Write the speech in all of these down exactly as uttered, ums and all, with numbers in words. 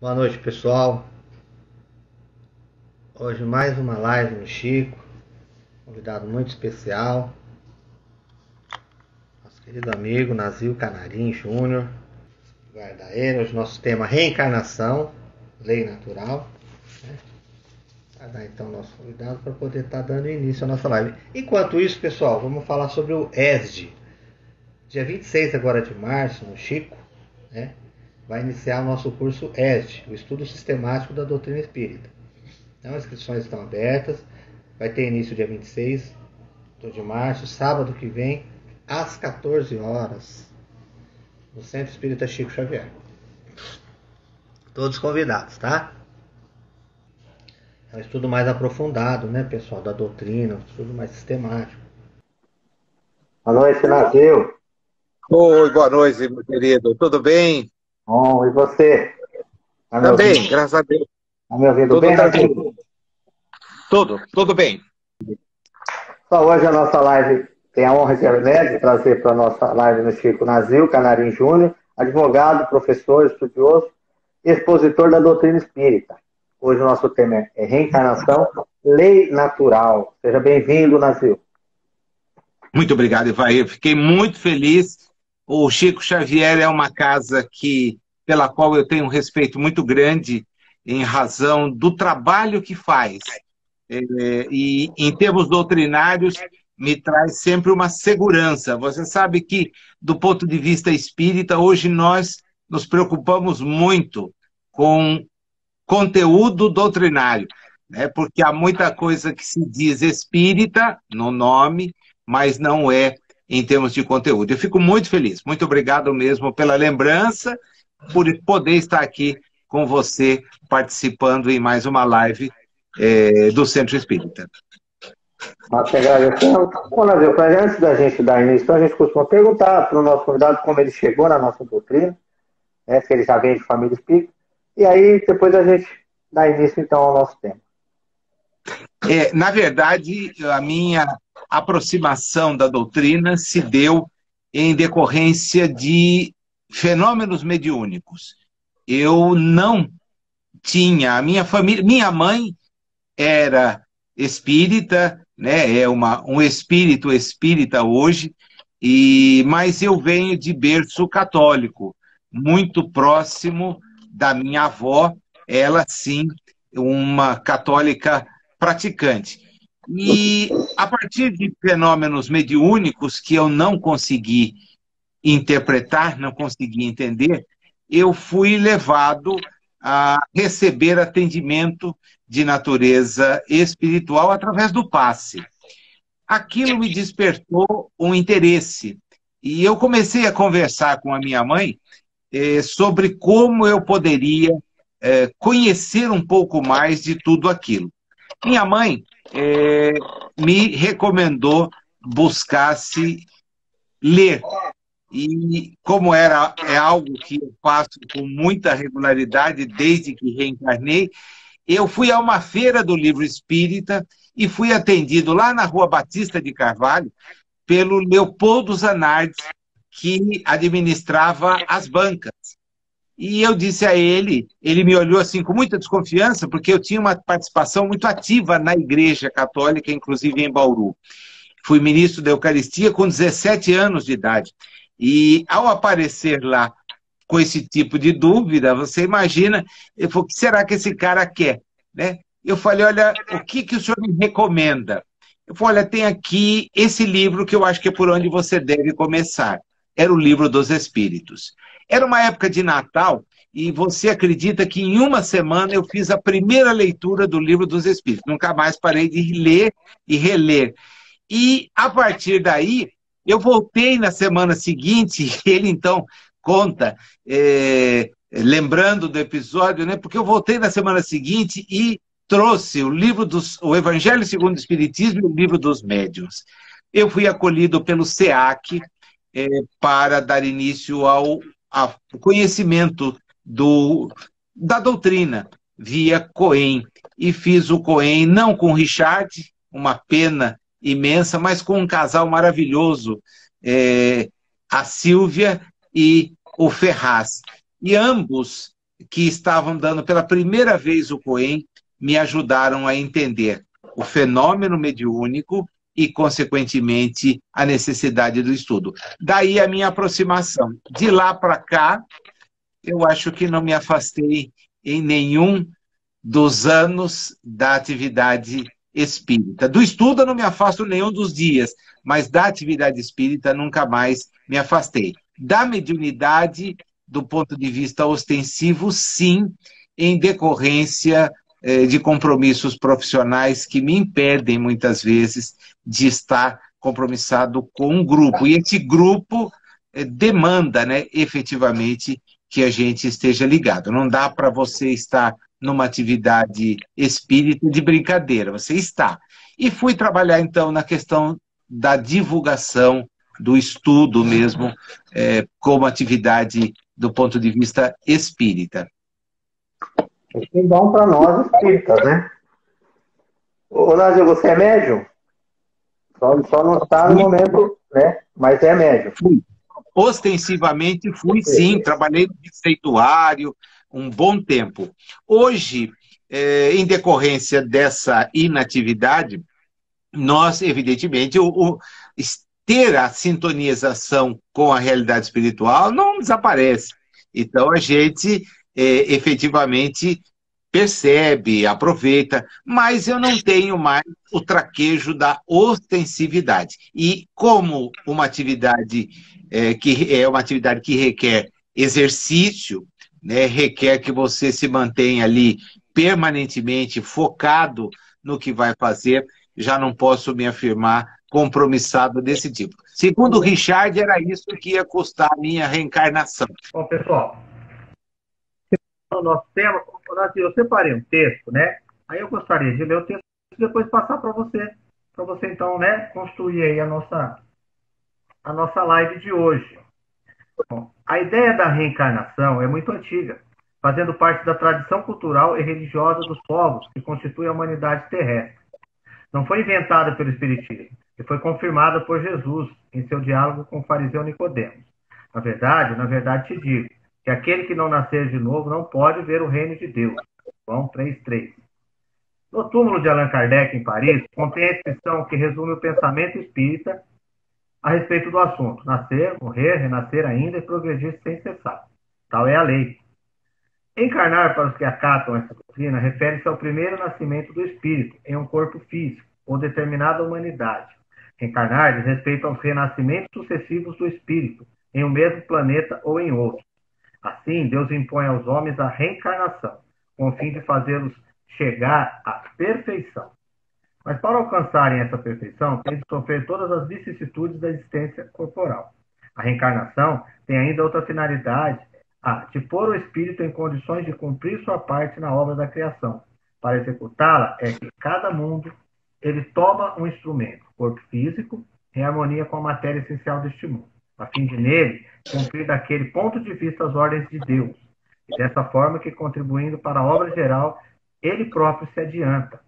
Boa noite, pessoal. Hoje mais uma live no Chico. Convidado muito especial, nosso querido amigo Nazil Canarim Júnior. Guarda ele. Hoje nosso tema reencarnação, lei natural, né? Vai dar então o nosso convidado para poder estar dando início à nossa live. Enquanto isso, pessoal, vamos falar sobre o E S D. Dia vinte e seis agora de março, no Chico, né? Vai iniciar o nosso curso E S D, o Estudo Sistemático da Doutrina Espírita. Então, as inscrições estão abertas, vai ter início dia vinte e seis de março, sábado que vem, às quatorze horas, no Centro Espírita Chico Xavier. Todos convidados, tá? É um estudo mais aprofundado, né, pessoal, da doutrina, um estudo mais sistemático. Boa noite, Nazil. Oi, boa noite, meu querido. Tudo bem? Bom, e você? Tá Também, graças a Deus. Tá me ouvindo tudo bem? Tranquilo. Tudo, tudo bem. Só hoje a nossa live tem a honra de, né, de trazer para a nossa live no Chico Nazil Canarim Júnior, advogado, professor, estudioso, expositor da doutrina espírita. Hoje o nosso tema é reencarnação, lei natural. Seja bem-vindo, Nazil. Muito obrigado, Ivair. Fiquei muito feliz. O Chico Xavier é uma casa que, pela qual eu tenho um respeito muito grande em razão do trabalho que faz. É, e, em termos doutrinários, me traz sempre uma segurança. Você sabe que, do ponto de vista espírita, hoje nós nos preocupamos muito com conteúdo doutrinário, né? Porque há muita coisa que se diz espírita no nome, mas não é em termos de conteúdo. Eu fico muito feliz, muito obrigado mesmo pela lembrança, por poder estar aqui com você, participando em mais uma live é, do Centro Espírita. Nós te agradecemos. Bom, Nazil, antes da gente dar início, a gente costuma perguntar para o nosso convidado como ele chegou na nossa doutrina, né, se ele já vem de família espírita, e aí depois a gente dá início então ao nosso tema. É, na verdade, a minha aproximação da doutrina se deu em decorrência de fenômenos mediúnicos. Eu não tinha... A minha família... Minha mãe era espírita, né? É uma, um espírito espírita hoje, e, mas eu venho de berço católico, muito próximo da minha avó, ela sim, uma católica praticante. E a partir de fenômenos mediúnicos que eu não consegui interpretar, não consegui entender, eu fui levado a receber atendimento de natureza espiritual através do passe. Aquilo me despertou um interesse. E eu comecei a conversar com a minha mãe eh, sobre como eu poderia eh, conhecer um pouco mais de tudo aquilo. Minha mãe é, me recomendou buscasse ler. E como era, é algo que eu faço com muita regularidade desde que reencarnei, eu fui a uma feira do livro espírita e fui atendido lá na rua Batista de Carvalho pelo Leopoldo Zanardi, que administrava as bancas. E eu disse a ele, ele me olhou assim com muita desconfiança, porque eu tinha uma participação muito ativa na Igreja Católica, inclusive em Bauru. Fui ministro da Eucaristia com dezessete anos de idade. E ao aparecer lá com esse tipo de dúvida, você imagina, eu falei, o que será que esse cara quer? Né? Eu falei, olha, o que, que o senhor me recomenda? Eu falei, olha, tem aqui esse livro que eu acho que é por onde você deve começar. Era o Livro dos Espíritos. Era uma época de Natal e você acredita que em uma semana eu fiz a primeira leitura do Livro dos Espíritos. Nunca mais parei de ler e reler. E a partir daí, eu voltei na semana seguinte, ele então conta, é, lembrando do episódio, né? Porque eu voltei na semana seguinte e trouxe o, livro dos, o Evangelho segundo o Espiritismo e o Livro dos Médiuns. Eu fui acolhido pelo SEAC é, para dar início ao... o conhecimento do, da doutrina via Cohen. E fiz o Cohen não com o Richard, uma pena imensa, mas com um casal maravilhoso, é, a Silvia e o Ferraz. E ambos que estavam dando pela primeira vez o Cohen me ajudaram a entender o fenômeno mediúnico e, consequentemente, a necessidade do estudo. Daí a minha aproximação. De lá para cá, eu acho que não me afastei em nenhum dos anos da atividade espírita. Do estudo eu não me afasto nenhum dos dias, mas da atividade espírita nunca mais me afastei. Da mediunidade, do ponto de vista ostensivo, sim, em decorrência eh, de compromissos profissionais que me impedem, muitas vezes, de estar compromissado com um grupo. E esse grupo eh, demanda, né, efetivamente, que a gente esteja ligado. Não dá para você estar numa atividade espírita de brincadeira, você está. E fui trabalhar, então, na questão da divulgação, do estudo mesmo, é, como atividade do ponto de vista espírita. Que bom para nós, espíritas, né? Ô, Nazil, você é médium? Só, só não está no momento, né? Mas é médium. Fui. Ostensivamente fui, sim. Trabalhei no receituário um bom tempo. Hoje, eh, em decorrência dessa inatividade, nós, evidentemente, o, o, ter a sintonização com a realidade espiritual não desaparece. Então, a gente eh, efetivamente percebe, aproveita, mas eu não tenho mais o traquejo da ostensividade. E como uma atividade eh, que é uma atividade que requer exercício, né, requer que você se mantenha ali permanentemente focado no que vai fazer, já não posso me afirmar compromissado desse tipo. Segundo o Richard, era isso que ia custar a minha reencarnação. Bom, pessoal, nós temos, eu separei um texto, né? Aí eu gostaria de ler o texto e depois passar para você, para você então, né, construir aí a nossa, a nossa live de hoje. Bom, a ideia da reencarnação é muito antiga, fazendo parte da tradição cultural e religiosa dos povos que constituem a humanidade terrestre. Não foi inventada pelo Espiritismo, e foi confirmada por Jesus em seu diálogo com o fariseu Nicodemos. Na verdade, na verdade te digo, que aquele que não nascer de novo não pode ver o reino de Deus. João três, três. No túmulo de Allan Kardec, em Paris, contém a inscrição que resume o pensamento espírita a respeito do assunto: nascer, morrer, renascer ainda e progredir sem cessar. Tal é a lei. Encarnar, para os que acatam essa doutrina, refere-se ao primeiro nascimento do espírito em um corpo físico ou determinada humanidade. Encarnar diz respeito aos renascimentos sucessivos do espírito em um mesmo planeta ou em outro. Assim, Deus impõe aos homens a reencarnação, com o fim de fazê-los chegar à perfeição. Mas para alcançarem essa perfeição, tem de sofrer todas as vicissitudes da existência corporal. A reencarnação tem ainda outra finalidade, a de pôr o espírito em condições de cumprir sua parte na obra da criação. Para executá-la, é que cada mundo ele toma um instrumento, corpo físico, em harmonia com a matéria essencial deste mundo, a fim de nele cumprir daquele ponto de vista as ordens de Deus. E dessa forma que, contribuindo para a obra geral, ele próprio se adianta.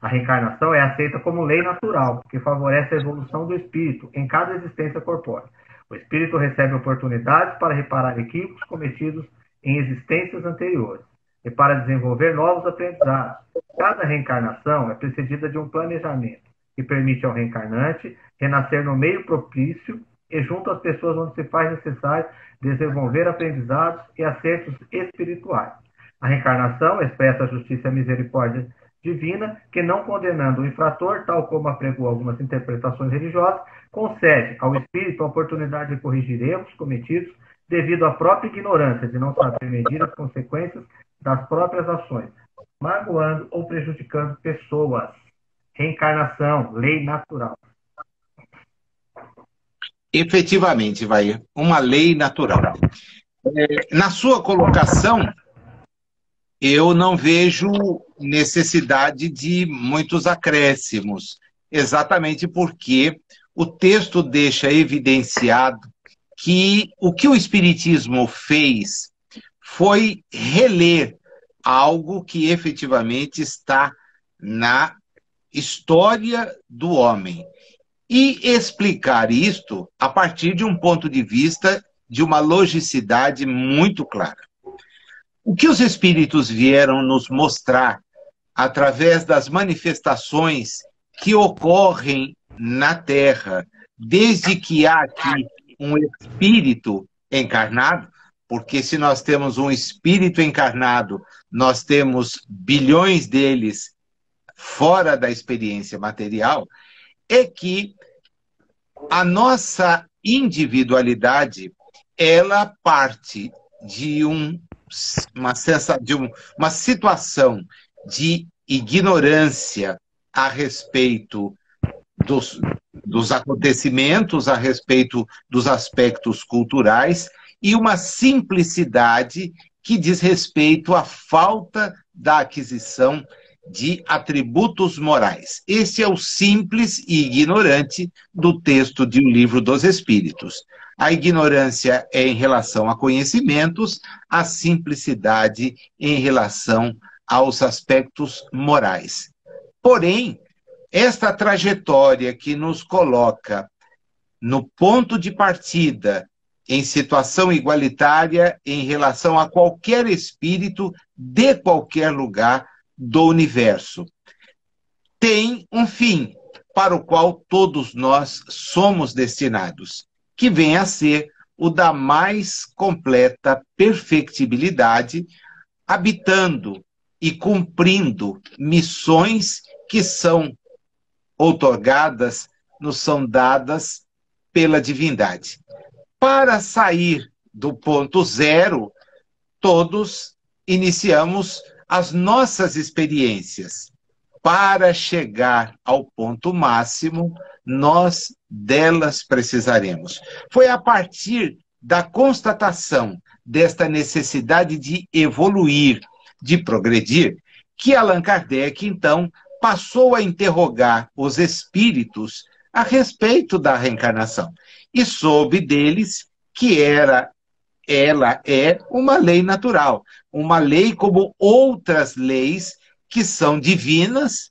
A reencarnação é aceita como lei natural, que favorece a evolução do espírito em cada existência corpórea. O espírito recebe oportunidades para reparar equívocos cometidos em existências anteriores e para desenvolver novos aprendizados. Cada reencarnação é precedida de um planejamento que permite ao reencarnante renascer no meio propício e junto às pessoas onde se faz necessário desenvolver aprendizados e acertos espirituais. A reencarnação expressa a justiça e a misericórdia divina, que não condenando o infrator, tal como apregou algumas interpretações religiosas, concede ao espírito a oportunidade de corrigir erros cometidos devido à própria ignorância de não saber medir as consequências das próprias ações, magoando ou prejudicando pessoas. Reencarnação, lei natural. Efetivamente, Ivair, uma lei natural. Na sua colocação, eu não vejo necessidade de muitos acréscimos, exatamente porque o texto deixa evidenciado que o que o Espiritismo fez foi reler algo que efetivamente está na história do homem e explicar isto a partir de um ponto de vista de uma logicidade muito clara. O que os Espíritos vieram nos mostrar através das manifestações que ocorrem na Terra, desde que há aqui um Espírito encarnado, porque se nós temos um Espírito encarnado, nós temos bilhões deles fora da experiência material, é que a nossa individualidade, ela parte de um, uma, sensação, de um, uma situação de ignorância a respeito dos, dos acontecimentos, a respeito dos aspectos culturais, e uma simplicidade que diz respeito à falta da aquisição de atributos morais. Esse é o simples e ignorante do texto de O Livro dos Espíritos. A ignorância é em relação a conhecimentos, a simplicidade em relação aos aspectos morais. Porém, esta trajetória que nos coloca no ponto de partida, em situação igualitária, em relação a qualquer espírito, de qualquer lugar do universo, tem um fim para o qual todos nós somos destinados, que vem a ser o da mais completa perfectibilidade, habitando e cumprindo missões que são outorgadas, nos são dadas pela divindade. Para sair do ponto zero, todos iniciamos as nossas experiências. Para chegar ao ponto máximo, nós delas precisaremos. Foi a partir da constatação desta necessidade de evoluir, de progredir, que Allan Kardec, então, passou a interrogar os espíritos a respeito da reencarnação. E soube deles que era ela é uma lei natural, uma lei como outras leis que são divinas,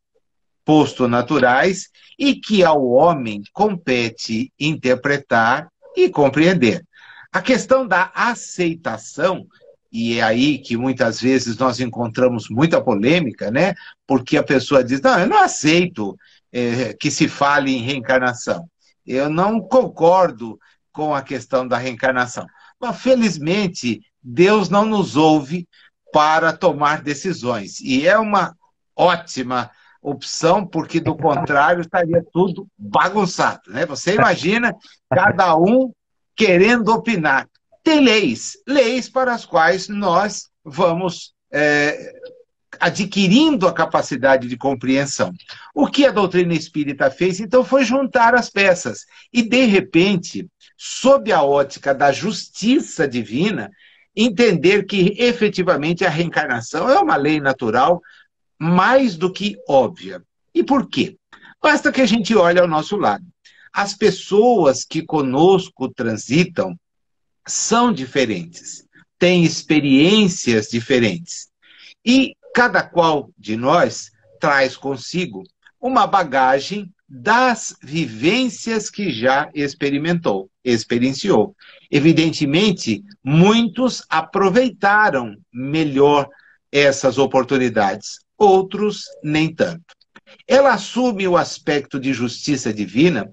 posto naturais, e que ao homem compete interpretar e compreender. A questão da aceitação, e é aí que muitas vezes nós encontramos muita polêmica, né? Porque a pessoa diz, não, eu não aceito é, que se fale em reencarnação, eu não concordo com a questão da reencarnação. Mas, felizmente, Deus não nos ouve para tomar decisões. E é uma ótima opção, porque, do contrário, estaria tudo bagunçado, né? Você imagina cada um querendo opinar. Tem leis, leis para as quais nós vamos é, adquirindo a capacidade de compreensão. O que a doutrina espírita fez, então, foi juntar as peças. E, de repente, sob a ótica da justiça divina, entender que efetivamente a reencarnação é uma lei natural mais do que óbvia. E por quê? Basta que a gente olhe ao nosso lado. As pessoas que conosco transitam são diferentes, têm experiências diferentes. E cada qual de nós traz consigo uma bagagem das vivências que já experimentou, experienciou. Evidentemente, muitos aproveitaram melhor essas oportunidades, outros nem tanto. Ela assume o aspecto de justiça divina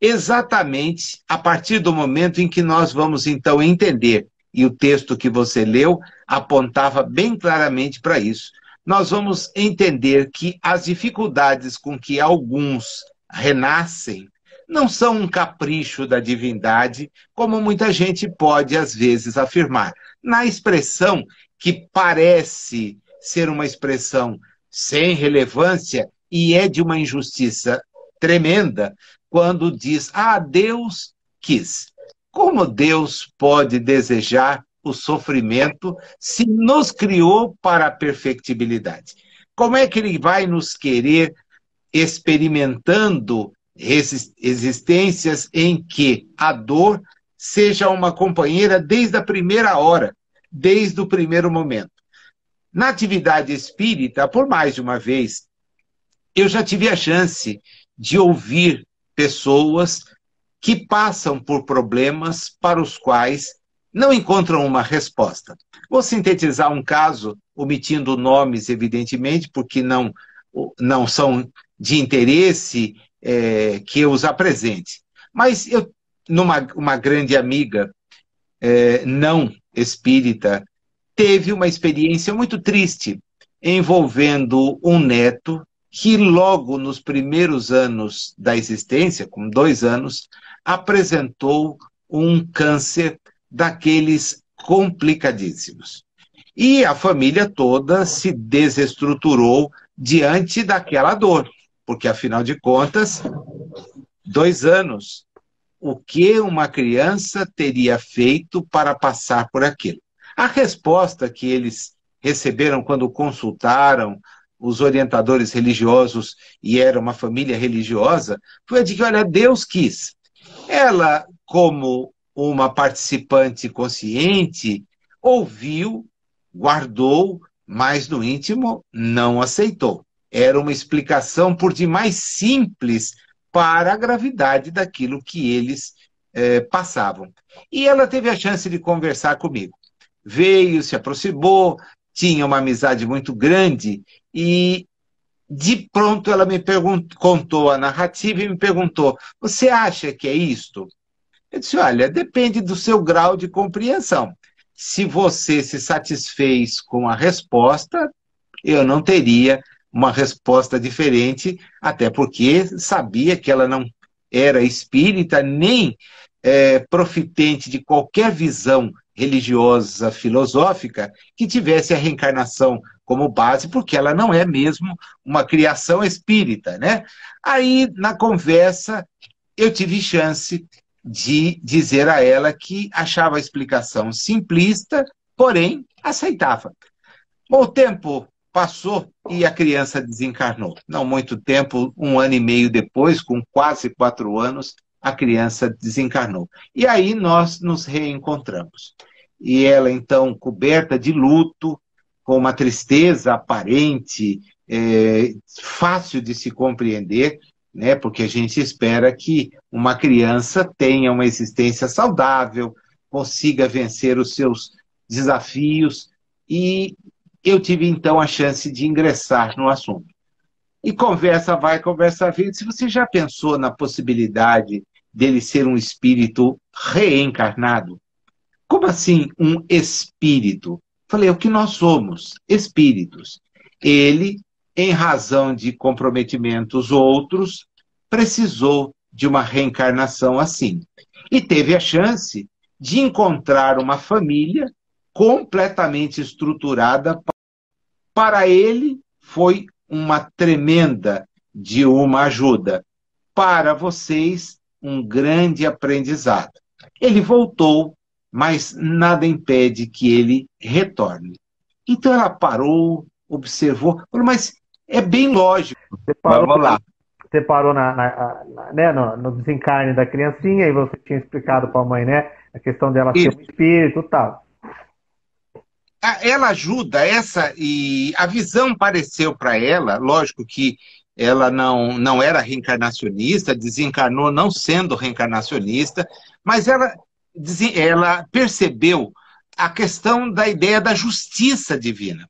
exatamente a partir do momento em que nós vamos então entender, e o texto que você leu apontava bem claramente para isso, nós vamos entender que as dificuldades com que alguns renascem não são um capricho da divindade, como muita gente pode às vezes afirmar. Na expressão que parece ser uma expressão sem relevância e é de uma injustiça tremenda, quando diz, ah, Deus quis. Como Deus pode desejar o sofrimento se nos criou para a perfectibilidade? Como é que ele vai nos querer experimentando existências em que a dor seja uma companheira desde a primeira hora, desde o primeiro momento? Na atividade espírita, por mais de uma vez, eu já tive a chance de ouvir pessoas que passam por problemas para os quais não encontram uma resposta. Vou sintetizar um caso, omitindo nomes, evidentemente, porque não, não são de interesse é, que eu os apresente. Mas eu, numa, uma grande amiga é, não espírita, teve uma experiência muito triste envolvendo um neto que logo nos primeiros anos da existência, com dois anos, apresentou um câncer daqueles complicadíssimos. E a família toda se desestruturou diante daquela dor, porque, afinal de contas, dois anos, o que uma criança teria feito para passar por aquilo? A resposta que eles receberam quando consultaram os orientadores religiosos, e era uma família religiosa, foi a de que, olha, Deus quis. Ela, como uma participante consciente, ouviu, guardou, mas no íntimo não aceitou. Era uma explicação por demais simples para a gravidade daquilo que eles eh, passavam. E ela teve a chance de conversar comigo. Veio, se aproximou, tinha uma amizade muito grande e, de pronto, ela me perguntou, contou a narrativa e me perguntou, você acha que é isto? Eu disse, olha, depende do seu grau de compreensão. Se você se satisfez com a resposta, eu não teria uma resposta diferente, até porque sabia que ela não era espírita, nem é, profitente de qualquer visão religiosa, filosófica, que tivesse a reencarnação como base, porque ela não é mesmo uma criação espírita, né? Aí, na conversa, eu tive chance de dizer a ela que achava a explicação simplista, porém aceitava. O tempo passou e a criança desencarnou. Não muito tempo, um ano e meio depois, com quase quatro anos, a criança desencarnou. E aí nós nos reencontramos. E ela, então, coberta de luto, com uma tristeza aparente, é, fácil de se compreender, né? Porque a gente espera que uma criança tenha uma existência saudável, consiga vencer os seus desafios. E eu tive, então, a chance de ingressar no assunto. E conversa vai, conversa vem. Se você já pensou na possibilidade dele ser um espírito reencarnado? Como assim um espírito? Falei, o que nós somos? Espíritos. Ele, em razão de comprometimentos outros, precisou de uma reencarnação assim. E teve a chance de encontrar uma família completamente estruturada. Para ele, foi uma tremenda de uma ajuda. Para vocês, um grande aprendizado. Ele voltou, mas nada impede que ele retorne. Então ela parou, observou, mas é bem lógico. Você parou, vamos lá. Você parou na, na, na, né, no, no desencarne da criancinha, e você tinha explicado para a mãe, né, a questão dela Isso. ser um espírito e tal. Ela ajuda essa, e a visão pareceu para ela, lógico que ela não, não era reencarnacionista, desencarnou não sendo reencarnacionista, mas ela, ela percebeu a questão da ideia da justiça divina.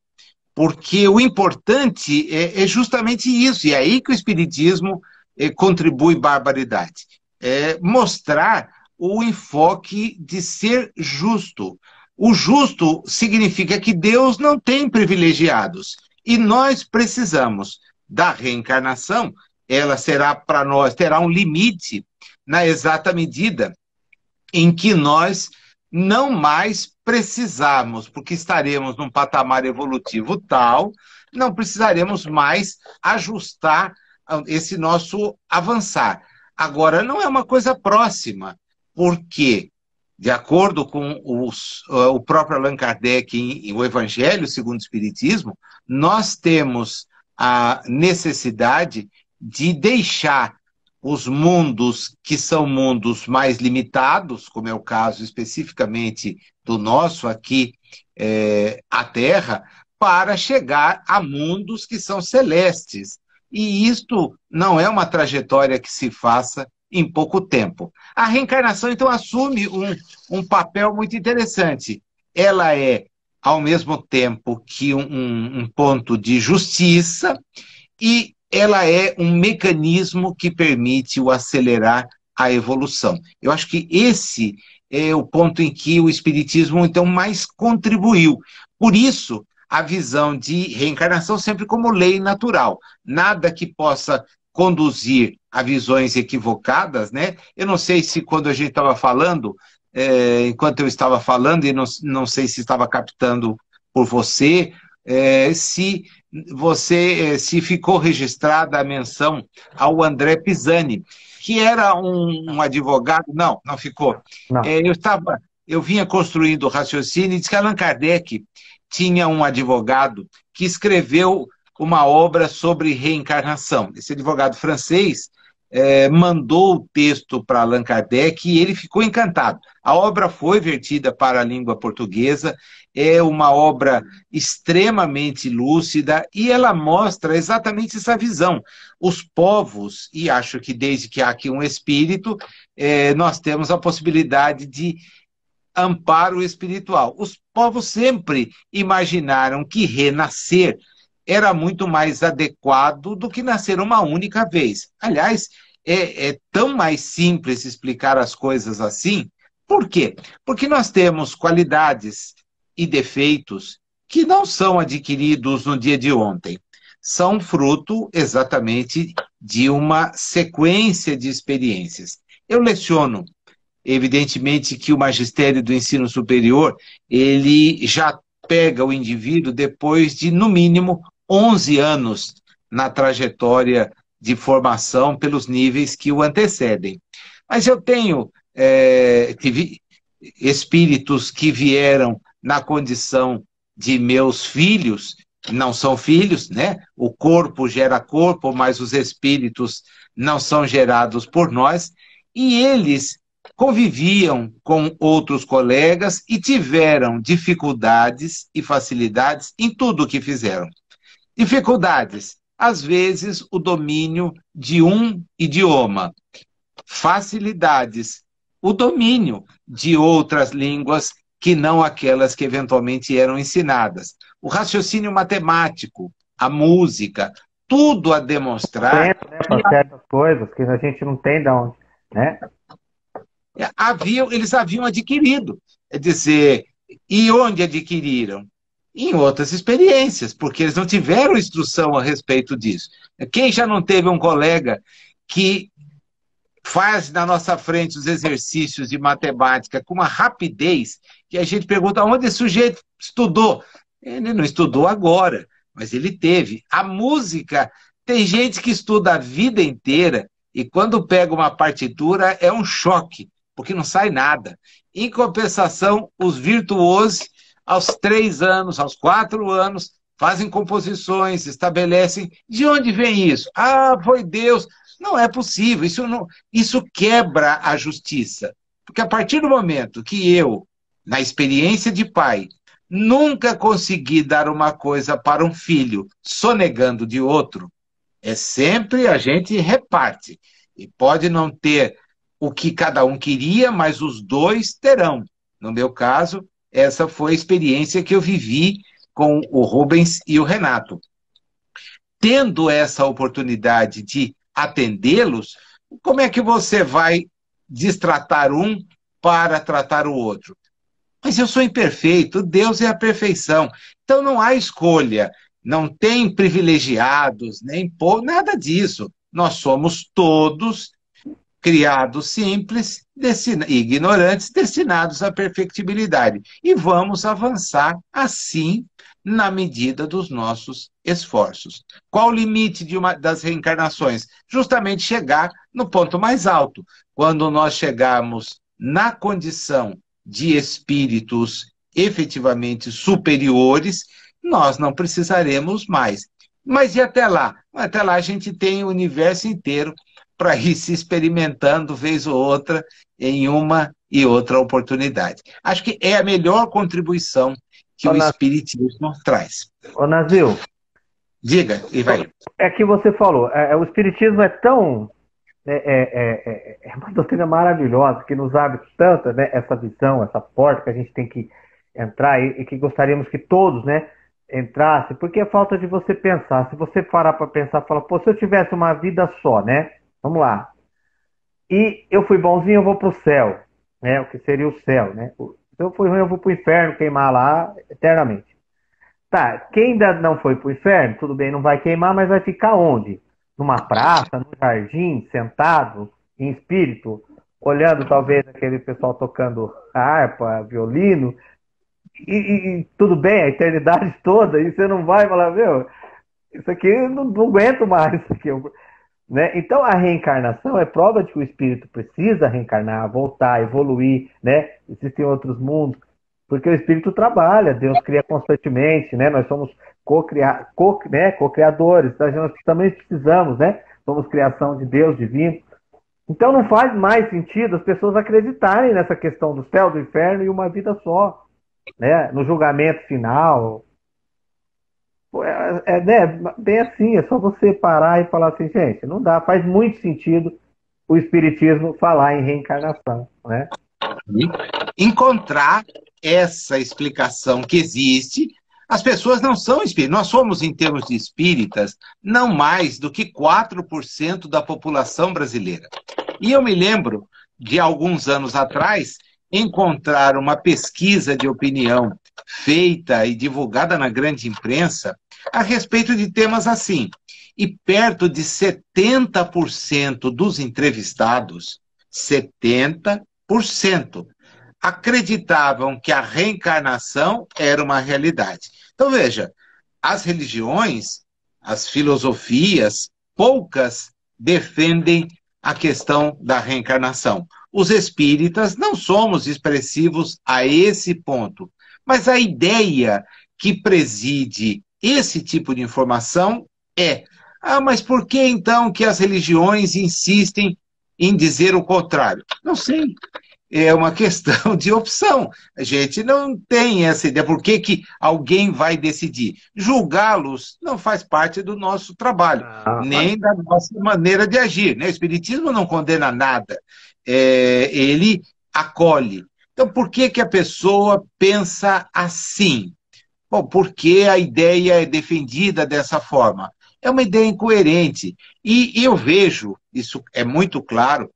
Porque o importante é, é justamente isso, e é aí que o espiritismo é, contribui barbaridade. É mostrar o enfoque de ser justo. O justo significa que Deus não tem privilegiados. E nós precisamos da reencarnação. Ela será para nós, terá um limite na exata medida em que nós não mais precisamos, porque estaremos num patamar evolutivo tal, não precisaremos mais ajustar esse nosso avançar. Agora, não é uma coisa próxima, porque de acordo com os, uh, o próprio Allan Kardec em, em O Evangelho segundo o Espiritismo, nós temos a necessidade de deixar os mundos que são mundos mais limitados, como é o caso especificamente do nosso aqui, é, a Terra, para chegar a mundos que são celestes. E isto não é uma trajetória que se faça em pouco tempo. A reencarnação, então, assume um, um papel muito interessante. Ela é, ao mesmo tempo, que um, um ponto de justiça e ela é um mecanismo que permite o acelerar a evolução. Eu acho que esse é o ponto em que o Espiritismo, então, mais contribuiu. Por isso, a visão de reencarnação sempre como lei natural. Nada que possa conduzir a visões equivocadas, né? Eu não sei se quando a gente estava falando, é, enquanto eu estava falando, e não, não sei se estava captando por você, é, se você é, se ficou registrada a menção ao André Pisani, que era um, um advogado... Não, não ficou. Não. É, eu, estava, eu vinha construindo o raciocínio e disse que Allan Kardec tinha um advogado que escreveu uma obra sobre reencarnação. Esse advogado francês eh, mandou o texto para Allan Kardec e ele ficou encantado. A obra foi vertida para a língua portuguesa, é uma obra extremamente lúcida e ela mostra exatamente essa visão. Os povos, e acho que desde que há aqui um espírito, eh, nós temos a possibilidade de amparo espiritual. Os povos sempre imaginaram que renascer era muito mais adequado do que nascer uma única vez. Aliás, é, é tão mais simples explicar as coisas assim. Por quê? Porque nós temos qualidades e defeitos que não são adquiridos no dia de ontem. São fruto exatamente de uma sequência de experiências. Eu leciono, evidentemente, que o magistério do ensino superior, ele já pega o indivíduo depois de, no mínimo, onze anos na trajetória de formação pelos níveis que o antecedem. Mas eu tenho é, tive espíritos que vieram na condição de meus filhos, não são filhos, né? O corpo gera corpo, mas os espíritos não são gerados por nós, e eles conviviam com outros colegas e tiveram dificuldades e facilidades em tudo o que fizeram. Dificuldades, às vezes, o domínio de um idioma. Facilidades, o domínio de outras línguas que não aquelas que eventualmente eram ensinadas. O raciocínio matemático, a música, tudo a demonstrar... Tem, né, para certas coisas que a gente não tem de onde, né? Havia, eles haviam adquirido, é dizer, e onde adquiriram? Em outras experiências, porque eles não tiveram instrução a respeito disso. Quem já não teve um colega que faz na nossa frente os exercícios de matemática com uma rapidez, que a gente pergunta onde esse sujeito estudou? Ele não estudou agora, mas ele teve. A música, tem gente que estuda a vida inteira, e quando pega uma partitura é um choque, porque não sai nada. Em compensação, os virtuosos, aos três anos, aos quatro anos, fazem composições, estabelecem. De onde vem isso? Ah, foi Deus. Não é possível. Isso, não, isso quebra a justiça. Porque a partir do momento que eu, na experiência de pai, nunca consegui dar uma coisa para um filho, sonegando de outro, é sempre a gente reparte. E pode não ter o que cada um queria, mas os dois terão. No meu caso, essa foi a experiência que eu vivi com o Rubens e o Renato. Tendo essa oportunidade de atendê-los, como é que você vai destratar um para tratar o outro? Mas eu sou imperfeito, Deus é a perfeição. Então não há escolha, não tem privilegiados, nem pô, nada disso. Nós somos todos criados simples, destina, ignorantes, destinados à perfectibilidade. E vamos avançar assim na medida dos nossos esforços. Qual o limite de uma, das reencarnações? Justamente chegar no ponto mais alto. Quando nós chegarmos na condição de espíritos efetivamente superiores, nós não precisaremos mais. Mas e até lá? Até lá a gente tem o universo inteiro para ir se experimentando vez ou outra em uma e outra oportunidade. Acho que é a melhor contribuição que ô, o Espiritismo Naz... traz. Ô, Nazil. Diga, Ivair. É que você falou, é, o Espiritismo é tão É, é, é, é uma doutrina maravilhosa, que nos abre tanta, né, essa visão, essa porta que a gente tem que entrar e, e que gostaríamos que todos, né, entrassem, porque é falta de você pensar. Se você parar para pensar, fala, pô, se eu tivesse uma vida só, né? Vamos lá. E eu fui bonzinho, eu vou para o céu, né? O que seria o céu, né? Se eu fui ruim, eu vou para o inferno queimar lá eternamente. Tá, quem ainda não foi para o inferno, tudo bem, não vai queimar, mas vai ficar onde? Numa praça, num jardim, sentado, em espírito, olhando talvez aquele pessoal tocando harpa, violino, e, e tudo bem, a eternidade toda, e você não vai falar, meu, isso aqui eu não, não aguento mais. Isso aqui eu, né? Então a reencarnação é prova de que o espírito precisa reencarnar, voltar, evoluir, né? Existem outros mundos, porque o espírito trabalha, Deus cria constantemente, né? Nós somos co-criadores, co, né? co-criadores, nós também precisamos, né? Somos criação de Deus divino. Então não faz mais sentido as pessoas acreditarem nessa questão do céu, do inferno e uma vida só, né? No julgamento final. É, é, né? Bem assim, é só você parar e falar assim, gente, não dá, faz muito sentido o espiritismo falar em reencarnação, né? Encontrar essa explicação que existe. As pessoas não são espíritas. Nós somos, em termos de espíritas, não mais do que quatro por cento da população brasileira. E eu me lembro de, alguns anos atrás, encontrar uma pesquisa de opinião feita e divulgada na grande imprensa a respeito de temas assim. E perto de setenta por cento dos entrevistados, setenta por cento, acreditavam que a reencarnação era uma realidade. Então, veja, as religiões, as filosofias, poucas defendem a questão da reencarnação. Os espíritas não somos expressivos a esse ponto, mas a ideia que preside esse tipo de informação é: ah, mas por que então que as religiões insistem em dizer o contrário? Não sei. É uma questão de opção. A gente não tem essa ideia. Por que que alguém vai decidir? Julgá-los não faz parte do nosso trabalho, ah, nem da nossa maneira de agir, né? O espiritismo não condena nada. É, ele acolhe. Então, por que que a pessoa pensa assim? Bom, porque a ideia é defendida dessa forma. É uma ideia incoerente. E eu vejo, isso é muito claro,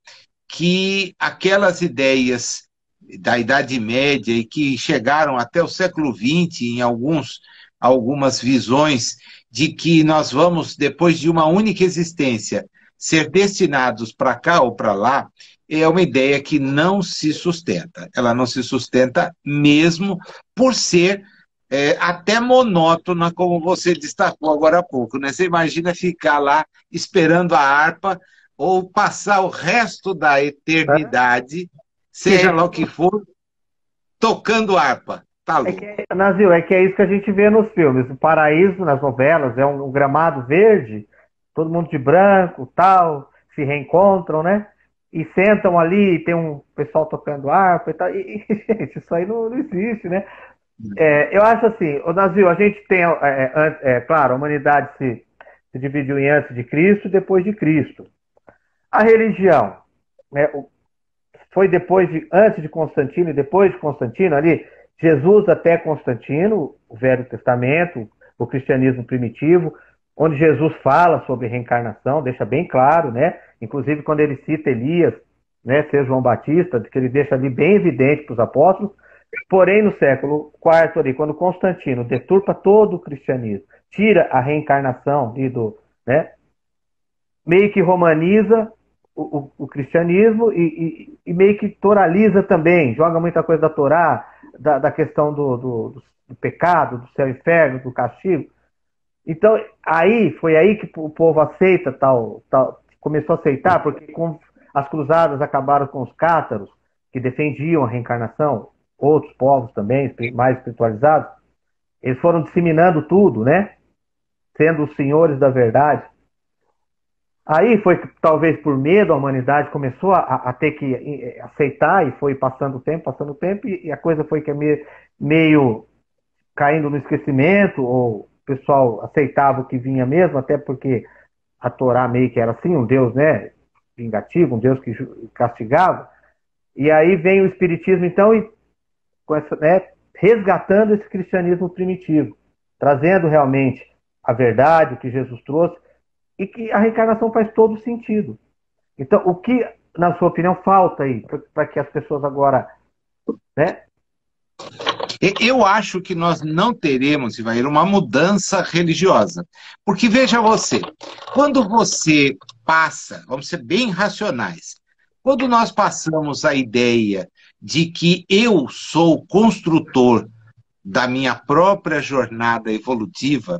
que aquelas ideias da Idade Média e que chegaram até o século vinte em alguns, algumas visões de que nós vamos, depois de uma única existência, ser destinados para cá ou para lá, é uma ideia que não se sustenta. Ela não se sustenta mesmo por ser é, até monótona, como você destacou agora há pouco, né? Você imagina ficar lá esperando a harpa ou passar o resto da eternidade, é, seja lá o que for, tocando harpa. Tá louco. É que, Nazil, é que é isso que a gente vê nos filmes. O paraíso, nas novelas, é um, um gramado verde, todo mundo de branco, tal, se reencontram, né? E sentam ali, e tem um pessoal tocando harpa e tal. E, e gente, isso aí não, não existe, né? É, eu acho assim, o Nazil, a gente tem, é, é, é, claro, a humanidade se, se dividiu em antes de Cristo e depois de Cristo. A religião, né, foi depois de, antes de Constantino e depois de Constantino, ali, Jesus até Constantino, o Velho Testamento, o cristianismo primitivo, onde Jesus fala sobre reencarnação, deixa bem claro, né? Inclusive quando ele cita Elias, né, seu João Batista, que ele deixa ali bem evidente para os apóstolos. Porém, no século quarto, ali, quando Constantino deturpa todo o cristianismo, tira a reencarnação ali do, né, meio que romaniza O, o, o cristianismo e, e, e meio que toraliza também, joga muita coisa da Torá, da, da questão do, do, do pecado, do céu e inferno, do castigo. Então, aí foi aí que o povo aceita tal, tal começou a aceitar, porque com, as cruzadas acabaram com os cátaros, que defendiam a reencarnação, outros povos também, mais espiritualizados, eles foram disseminando tudo, né? Sendo os senhores da verdade. Aí foi que, talvez por medo, a humanidade começou a, a ter que aceitar e foi passando o tempo, passando o tempo, e a coisa foi que é meio, meio caindo no esquecimento, ou o pessoal aceitava o que vinha mesmo, até porque a Torá meio que era assim, um Deus, né, vingativo, um Deus que castigava. E aí vem o Espiritismo, então, e com essa, né, resgatando esse cristianismo primitivo, trazendo realmente a verdade, o que Jesus trouxe, e que a reencarnação faz todo sentido. Então, o que, na sua opinião, falta aí, para que as pessoas agora... né? Eu acho que nós não teremos, Ivair, uma mudança religiosa. Porque veja você, quando você passa, vamos ser bem racionais, quando nós passamos a ideia de que eu sou construtor da minha própria jornada evolutiva,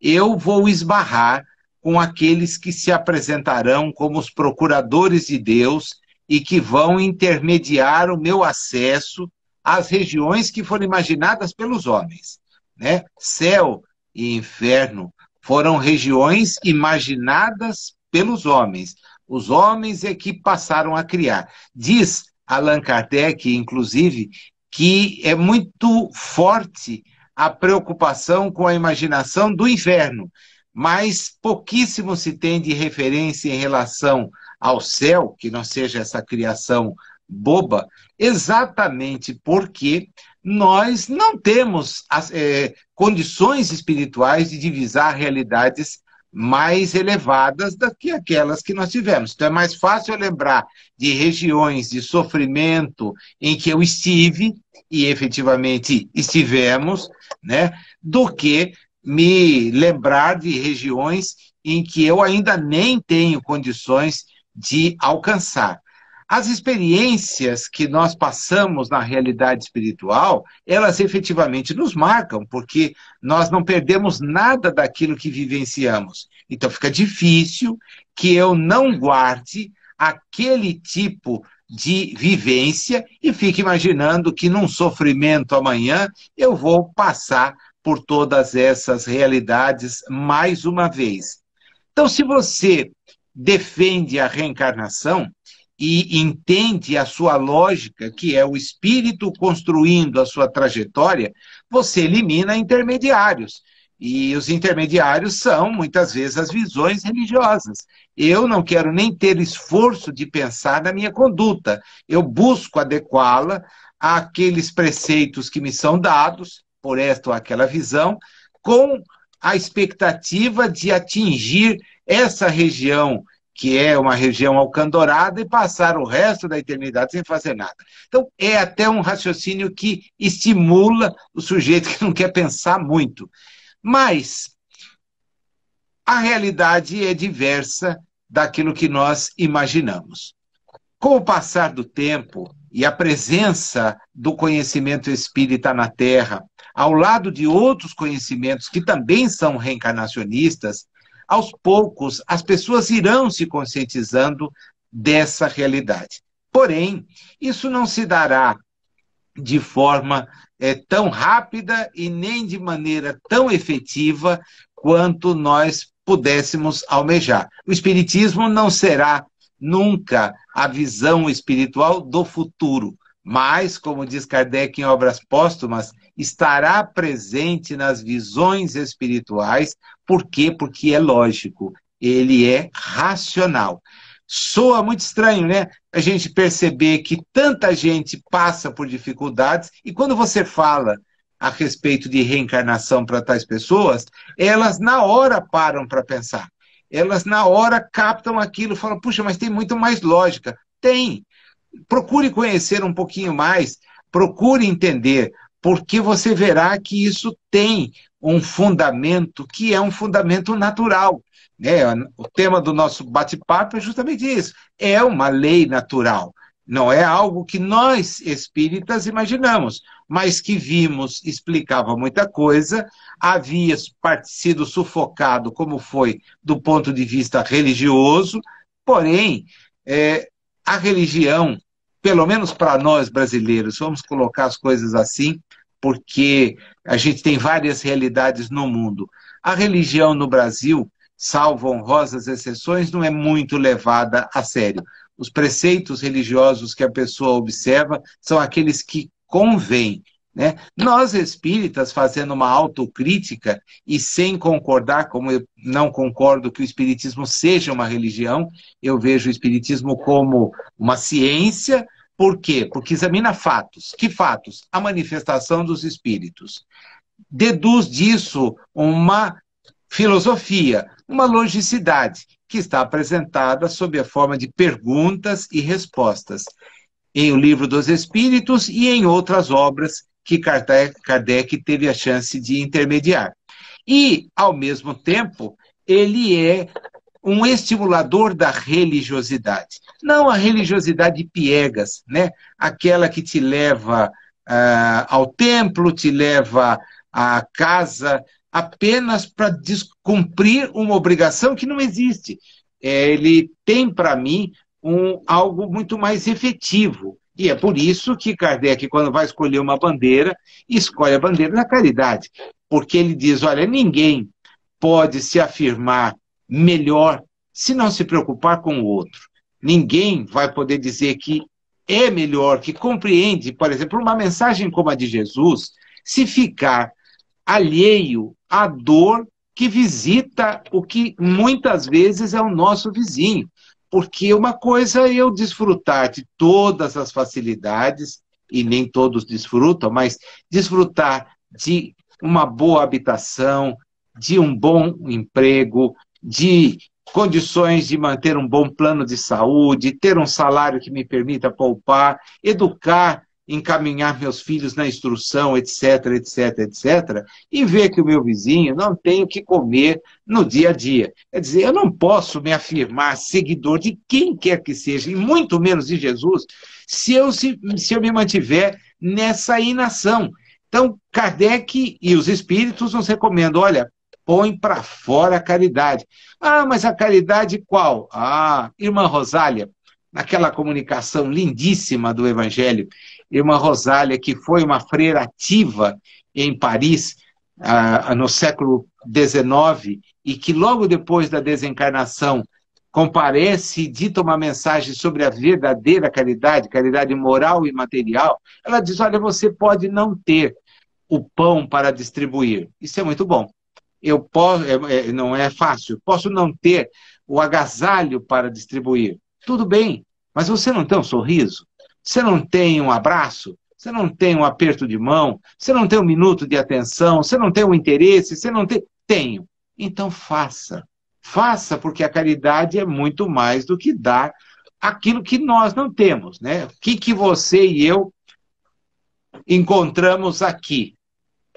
eu vou esbarrar com aqueles que se apresentarão como os procuradores de Deus e que vão intermediar o meu acesso às regiões que foram imaginadas pelos homens, né? Céu e inferno foram regiões imaginadas pelos homens. Os homens é que passaram a criar. Diz Allan Kardec, inclusive, que é muito forte a preocupação com a imaginação do inferno, mas pouquíssimo se tem de referência em relação ao céu, que não seja essa criação boba, exatamente porque nós não temos as, é, condições espirituais de divisar realidades mais elevadas do que aquelas que nós tivemos. Então é mais fácil lembrar de regiões de sofrimento em que eu estive, e efetivamente estivemos, né, do que me lembrar de regiões em que eu ainda nem tenho condições de alcançar. As experiências que nós passamos na realidade espiritual, elas efetivamente nos marcam, porque nós não perdemos nada daquilo que vivenciamos. Então fica difícil que eu não guarde aquele tipo de vivência e fique imaginando que num sofrimento amanhã eu vou passar por todas essas realidades mais uma vez. Então, se você defende a reencarnação e entende a sua lógica, que é o espírito construindo a sua trajetória, você elimina intermediários. E os intermediários são, muitas vezes, as visões religiosas. Eu não quero nem ter esforço de pensar na minha conduta. Eu busco adequá-la àqueles preceitos que me são dados, por esta ou aquela visão, com a expectativa de atingir essa região, que é uma região alcandorada, e passar o resto da eternidade sem fazer nada. Então, é até um raciocínio que estimula o sujeito que não quer pensar muito. Mas a realidade é diversa daquilo que nós imaginamos. Com o passar do tempo e a presença do conhecimento espírita na Terra, ao lado de outros conhecimentos que também são reencarnacionistas, aos poucos, as pessoas irão se conscientizando dessa realidade. Porém, isso não se dará de forma é, tão rápida e nem de maneira tão efetiva quanto nós pudéssemos almejar. O espiritismo não será nunca a visão espiritual do futuro, mas, como diz Kardec em Obras Póstumas, estará presente nas visões espirituais. Por quê? Porque é lógico, ele é racional. Soa muito estranho, né? A gente perceber que tanta gente passa por dificuldades, e quando você fala a respeito de reencarnação para tais pessoas, elas na hora param para pensar. Elas na hora captam aquilo, falam, puxa, mas tem muito mais lógica. Tem. Procure conhecer um pouquinho mais, procure entender, porque você verá que isso tem um fundamento que é um fundamento natural, né? O tema do nosso bate-papo é justamente isso. É uma lei natural, não é algo que nós espíritas imaginamos, mas que vimos, explicava muita coisa, havia sido sufocado, como foi do ponto de vista religioso, porém, é, a religião, pelo menos para nós brasileiros, vamos colocar as coisas assim, porque a gente tem várias realidades no mundo. A religião no Brasil, salvo honrosas exceções, não é muito levada a sério. Os preceitos religiosos que a pessoa observa são aqueles que convêm, Né? Nós espíritas, fazendo uma autocrítica e sem concordar, como eu não concordo que o espiritismo seja uma religião, eu vejo o espiritismo como uma ciência. Por quê? Porque examina fatos. Que fatos? A manifestação dos espíritos. Deduz disso uma filosofia, uma logicidade, que está apresentada sob a forma de perguntas e respostas em O Livro dos Espíritos e em outras obras que Kardec teve a chance de intermediar. E, ao mesmo tempo, ele é um estimulador da religiosidade. Não a religiosidade de piegas, né? Aquela que te leva uh, ao templo, te leva à casa, apenas para descumprir uma obrigação que não existe. É, ele tem, para mim, Um, algo muito mais efetivo. E é por isso que Kardec, quando vai escolher uma bandeira, escolhe a bandeira da caridade. Porque ele diz, olha, ninguém pode se afirmar melhor se não se preocupar com o outro. Ninguém vai poder dizer que é melhor, que compreende, por exemplo, uma mensagem como a de Jesus, se ficar alheio à dor que visita o que muitas vezes é o nosso vizinho. Porque uma coisa é eu desfrutar de todas as facilidades, e nem todos desfrutam, mas desfrutar de uma boa habitação, de um bom emprego, de condições de manter um bom plano de saúde, ter um salário que me permita poupar, educar, encaminhar meus filhos na instrução, etc, etc, etcétera, e ver que o meu vizinho não tem o que comer no dia a dia. Quer dizer, eu não posso me afirmar seguidor de quem quer que seja, e muito menos de Jesus, se eu, se, se eu me mantiver nessa inação. Então, Kardec e os espíritos nos recomendam, olha, põe para fora a caridade. Ah, mas a caridade qual? Ah, Irmã Rosália, naquela comunicação lindíssima do Evangelho, Irmã Rosália, que foi uma freira ativa em Paris ah, no século dezenove e que logo depois da desencarnação comparece e dita uma mensagem sobre a verdadeira caridade, caridade moral e material, ela diz, olha, você pode não ter o pão para distribuir. Isso é muito bom. Eu posso, é, não é fácil. Posso não ter o agasalho para distribuir. Tudo bem, mas você não tem um sorriso? Você não tem um abraço? Você não tem um aperto de mão? Você não tem um minuto de atenção? Você não tem um interesse? Você não tem... Tenho. Então faça. Faça, porque a caridade é muito mais do que dar aquilo que nós não temos, né? O que, que você e eu encontramos aqui?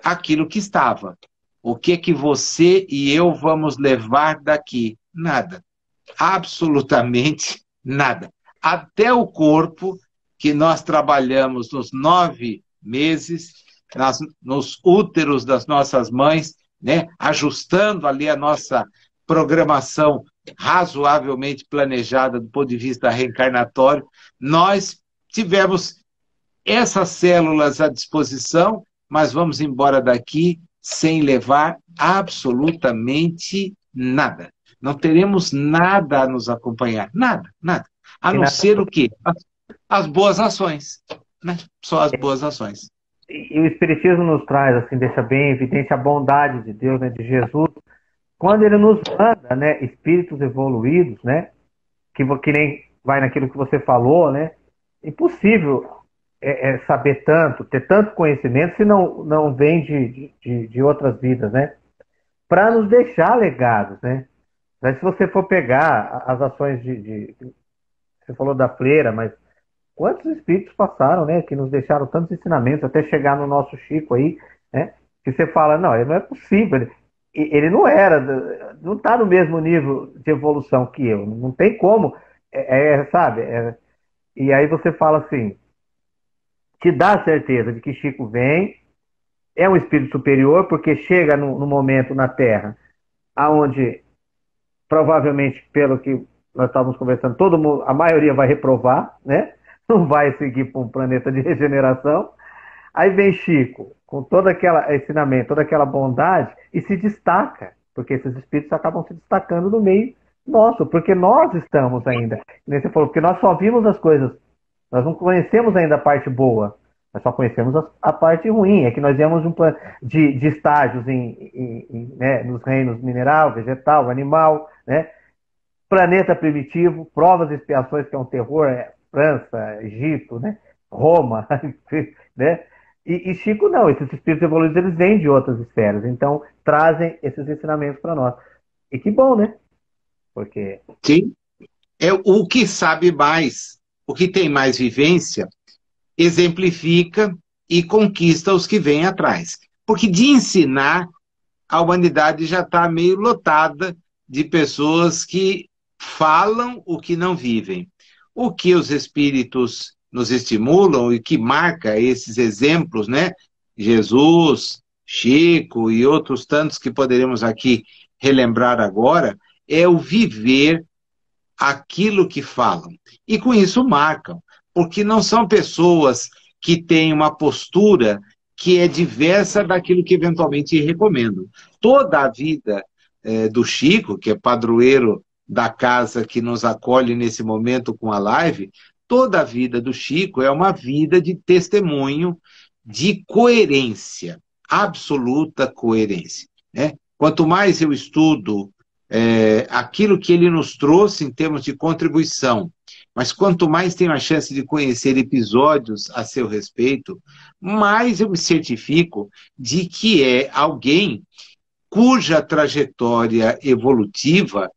Aquilo que estava. O que, que você e eu vamos levar daqui? Nada. Absolutamente nada. Até o corpo que nós trabalhamos nos nove meses, nas, nos úteros das nossas mães, né, ajustando ali a nossa programação razoavelmente planejada do ponto de vista reencarnatório, nós tivemos essas células à disposição, mas vamos embora daqui sem levar absolutamente nada. Não teremos nada a nos acompanhar, nada, nada. A não ser o quê? As boas ações, né? Só as boas ações. E o Espiritismo nos traz, assim, deixa bem evidente a bondade de Deus, né, de Jesus, quando ele nos manda, né, espíritos evoluídos, né, que, que nem vai naquilo que você falou, né, impossível é, é saber tanto, ter tanto conhecimento se não, não vem de, de, de outras vidas, né, para nos deixar legados, né. Mas se você for pegar as ações de, de... Você falou da freira, mas quantos espíritos passaram, né? Que nos deixaram tantos ensinamentos, até chegar no nosso Chico aí, né? Que você fala, não, ele não é possível. Ele, ele não era, não está no mesmo nível de evolução que eu. Não tem como, é, é, sabe? É, e aí você fala assim, te dá a certeza de que Chico vem, é um espírito superior, porque chega no, no momento na Terra, aonde... provavelmente, pelo que nós estávamos conversando, todo mundo, a maioria vai reprovar, né? Não vai seguir para um planeta de regeneração. Aí vem Chico, com todo aquele ensinamento, toda aquela bondade, e se destaca, porque esses espíritos acabam se destacando no meio nosso, porque nós estamos ainda. Você falou, porque nós só vimos as coisas, nós não conhecemos ainda a parte boa. Nós só conhecemos a, a parte ruim, é que nós viemos de, um, de, de estágios em, em, em, né, nos reinos mineral, vegetal, animal, né? Planeta primitivo, provas e expiações, que é um terror, é França, Egito, né? Roma, né? E, e Chico não, esses espíritos evoluídos, eles vêm de outras esferas, então trazem esses ensinamentos para nós. E que bom, né? Porque... Sim, é o que sabe mais, o que tem mais vivência, exemplifica e conquista os que vêm atrás. Porque de ensinar, a humanidade já está meio lotada de pessoas que falam o que não vivem. O que os espíritos nos estimulam e que marca esses exemplos, né? Jesus, Chico e outros tantos que poderemos aqui relembrar agora, é o viver aquilo que falam. E com isso marcam, porque não são pessoas que têm uma postura que é diversa daquilo que eventualmente recomendam. Toda a vida é, do Chico, que é padroeiro da casa que nos acolhe nesse momento com a live, toda a vida do Chico é uma vida de testemunho de coerência, absoluta coerência, né? Quanto mais eu estudo é, aquilo que ele nos trouxe em termos de contribuição, mas quanto mais tenho a chance de conhecer episódios a seu respeito, mais eu me certifico de que é alguém cuja trajetória evolutiva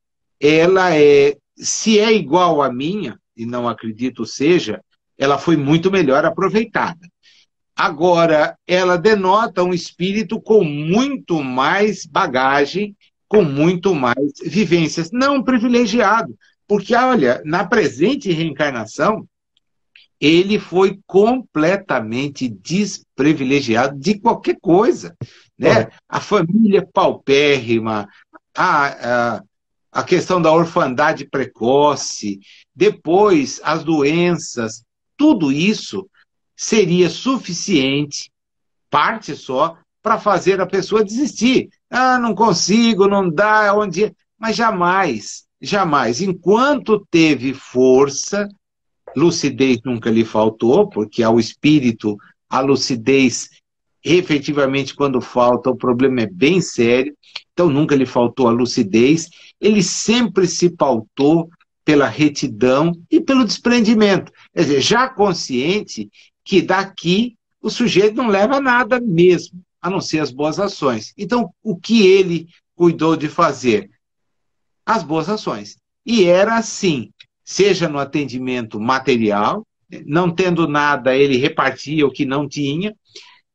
ela é, se é igual à minha, e não acredito seja, ela foi muito melhor aproveitada. Agora, ela denota um espírito com muito mais bagagem, com muito mais vivências. Não privilegiado, porque, olha, na presente reencarnação, ele foi completamente desprivilegiado de qualquer coisa, né? É. A família paupérrima, a... a A questão da orfandade precoce, depois as doenças, tudo isso seria suficiente, parte só, para fazer a pessoa desistir. Ah, não consigo, não dá, onde... Mas jamais, jamais. Enquanto teve força, lucidez nunca lhe faltou, porque ao espírito, a lucidez, efetivamente, quando falta, o problema é bem sério. Então nunca lhe faltou a lucidez, ele sempre se pautou pela retidão e pelo desprendimento. Quer dizer, já consciente que daqui o sujeito não leva nada mesmo, a não ser as boas ações. Então, o que ele cuidou de fazer? As boas ações. E era assim, seja no atendimento material, não tendo nada, ele repartia o que não tinha,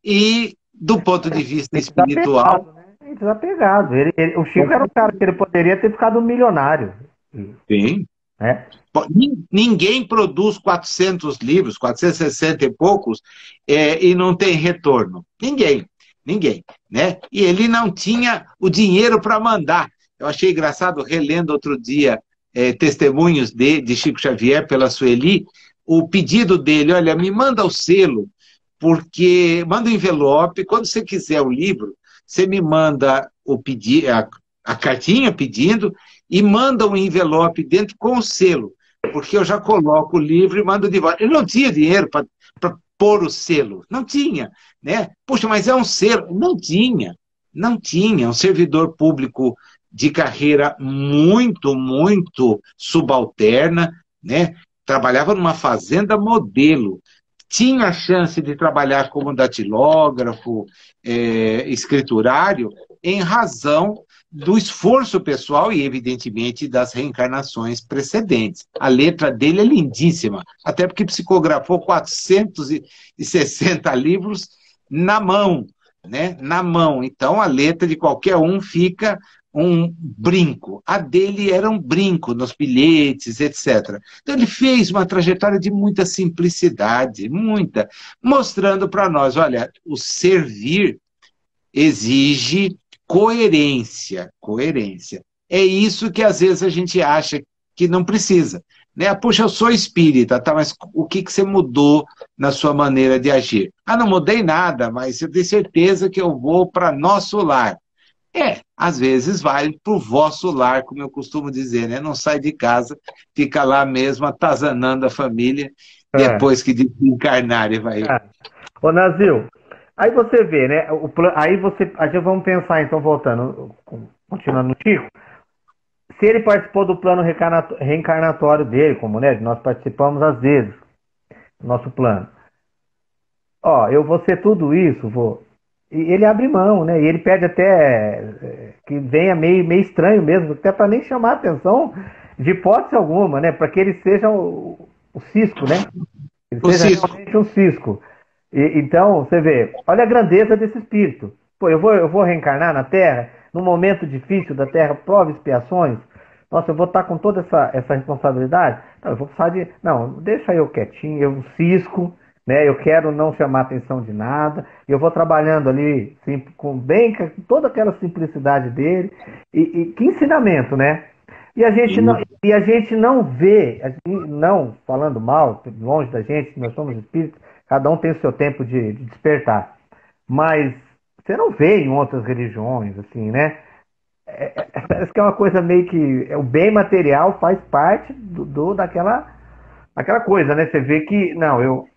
e do ponto de vista espiritual... Desapegado. Ele, ele, o Chico era um cara que ele poderia ter ficado um milionário. Sim. É. Ninguém produz quatrocentos livros, quatrocentos e sessenta e poucos, é, e não tem retorno. Ninguém. Ninguém. Né? E ele não tinha o dinheiro para mandar. Eu achei engraçado, relendo outro dia é, testemunhos de, de Chico Xavier pela Sueli, o pedido dele, olha, me manda o selo, porque manda o envelope, quando você quiser o livro, você me manda o pedi a, a cartinha pedindo e manda um envelope dentro com o selo, porque eu já coloco o livro e mando de volta. Ele não tinha dinheiro para pôr o selo, não tinha, né? Puxa, mas é um selo. Não tinha, não tinha. Um servidor público de carreira muito, muito subalterna, né? Trabalhava numa fazenda modelo. Tinha a chance de trabalhar como datilógrafo, é, escriturário, em razão do esforço pessoal e, evidentemente, das reencarnações precedentes. A letra dele é lindíssima, até porque psicografou quatrocentos e sessenta livros na mão, né? Na mão. Então, a letra de qualquer um fica um brinco. A dele era um brinco nos bilhetes, etcétera. Então ele fez uma trajetória de muita simplicidade, muita, mostrando para nós, olha, o servir exige coerência, coerência. É isso que às vezes a gente acha que não precisa, né? Poxa, eu sou espírita, tá, mas o que, que você mudou na sua maneira de agir? Ah, não mudei nada, mas eu tenho certeza que eu vou para nosso lar. É, às vezes vai para o vosso lar, como eu costumo dizer, né? Não sai de casa, fica lá mesmo atazanando a família, é. Depois que desencarnar, Ivair. É. Ô, Nazil, aí você vê, né? O, aí você. Aí vamos pensar, então, voltando, continuando no Chico. Se ele participou do plano reencarnatório dele, como, né, nós participamos às vezes, nosso plano. Ó, eu vou ser tudo isso, vou. E ele abre mão, né? E ele pede até que venha meio, meio estranho mesmo, até para nem chamar a atenção de hipótese alguma, né? Para que ele seja o, o cisco, né? Ele o seja cisco. Realmente um cisco. E, então, você vê, olha a grandeza desse espírito. Pô, eu vou, eu vou reencarnar na Terra, num momento difícil da Terra, prova expiações. Nossa, eu vou estar com toda essa, essa responsabilidade? Não, eu vou precisar de... Não, deixa eu quietinho, eu cisco, né? Eu quero não chamar atenção de nada. Eu vou trabalhando ali sim, com bem com toda aquela simplicidade dele. E, e que ensinamento, né? E a gente não, e a gente não vê, não falando mal, longe da gente, nós somos espíritos, cada um tem o seu tempo de, de despertar. Mas... você não vê em outras religiões, assim, né? É, é, parece que é uma coisa meio que... é, o bem material faz parte do, do, daquela, daquela coisa, né? Você vê que... Não, eu...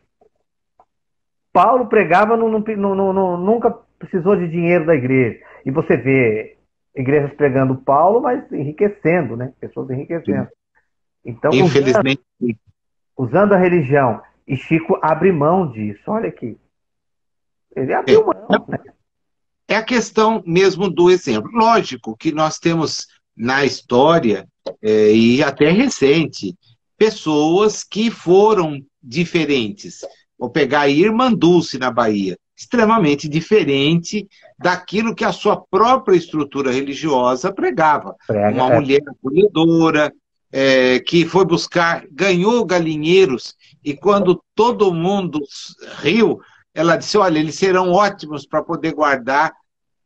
Paulo pregava, não, não, não, não, nunca precisou de dinheiro da igreja. E você vê igrejas pregando Paulo, mas enriquecendo, né? Pessoas enriquecendo. Então, infelizmente, usando, usando a religião. E Chico abre mão disso. Olha aqui. Ele abriu mão, né? É a questão mesmo do exemplo. Lógico que nós temos na história, é, e até recente, pessoas que foram diferentes. Vou pegar a Irmã Dulce na Bahia, extremamente diferente daquilo que a sua própria estrutura religiosa pregava. Prega, Uma é. mulher acolhedora, é, que foi buscar, ganhou galinheiros, e quando todo mundo riu, ela disse, olha, eles serão ótimos para poder guardar,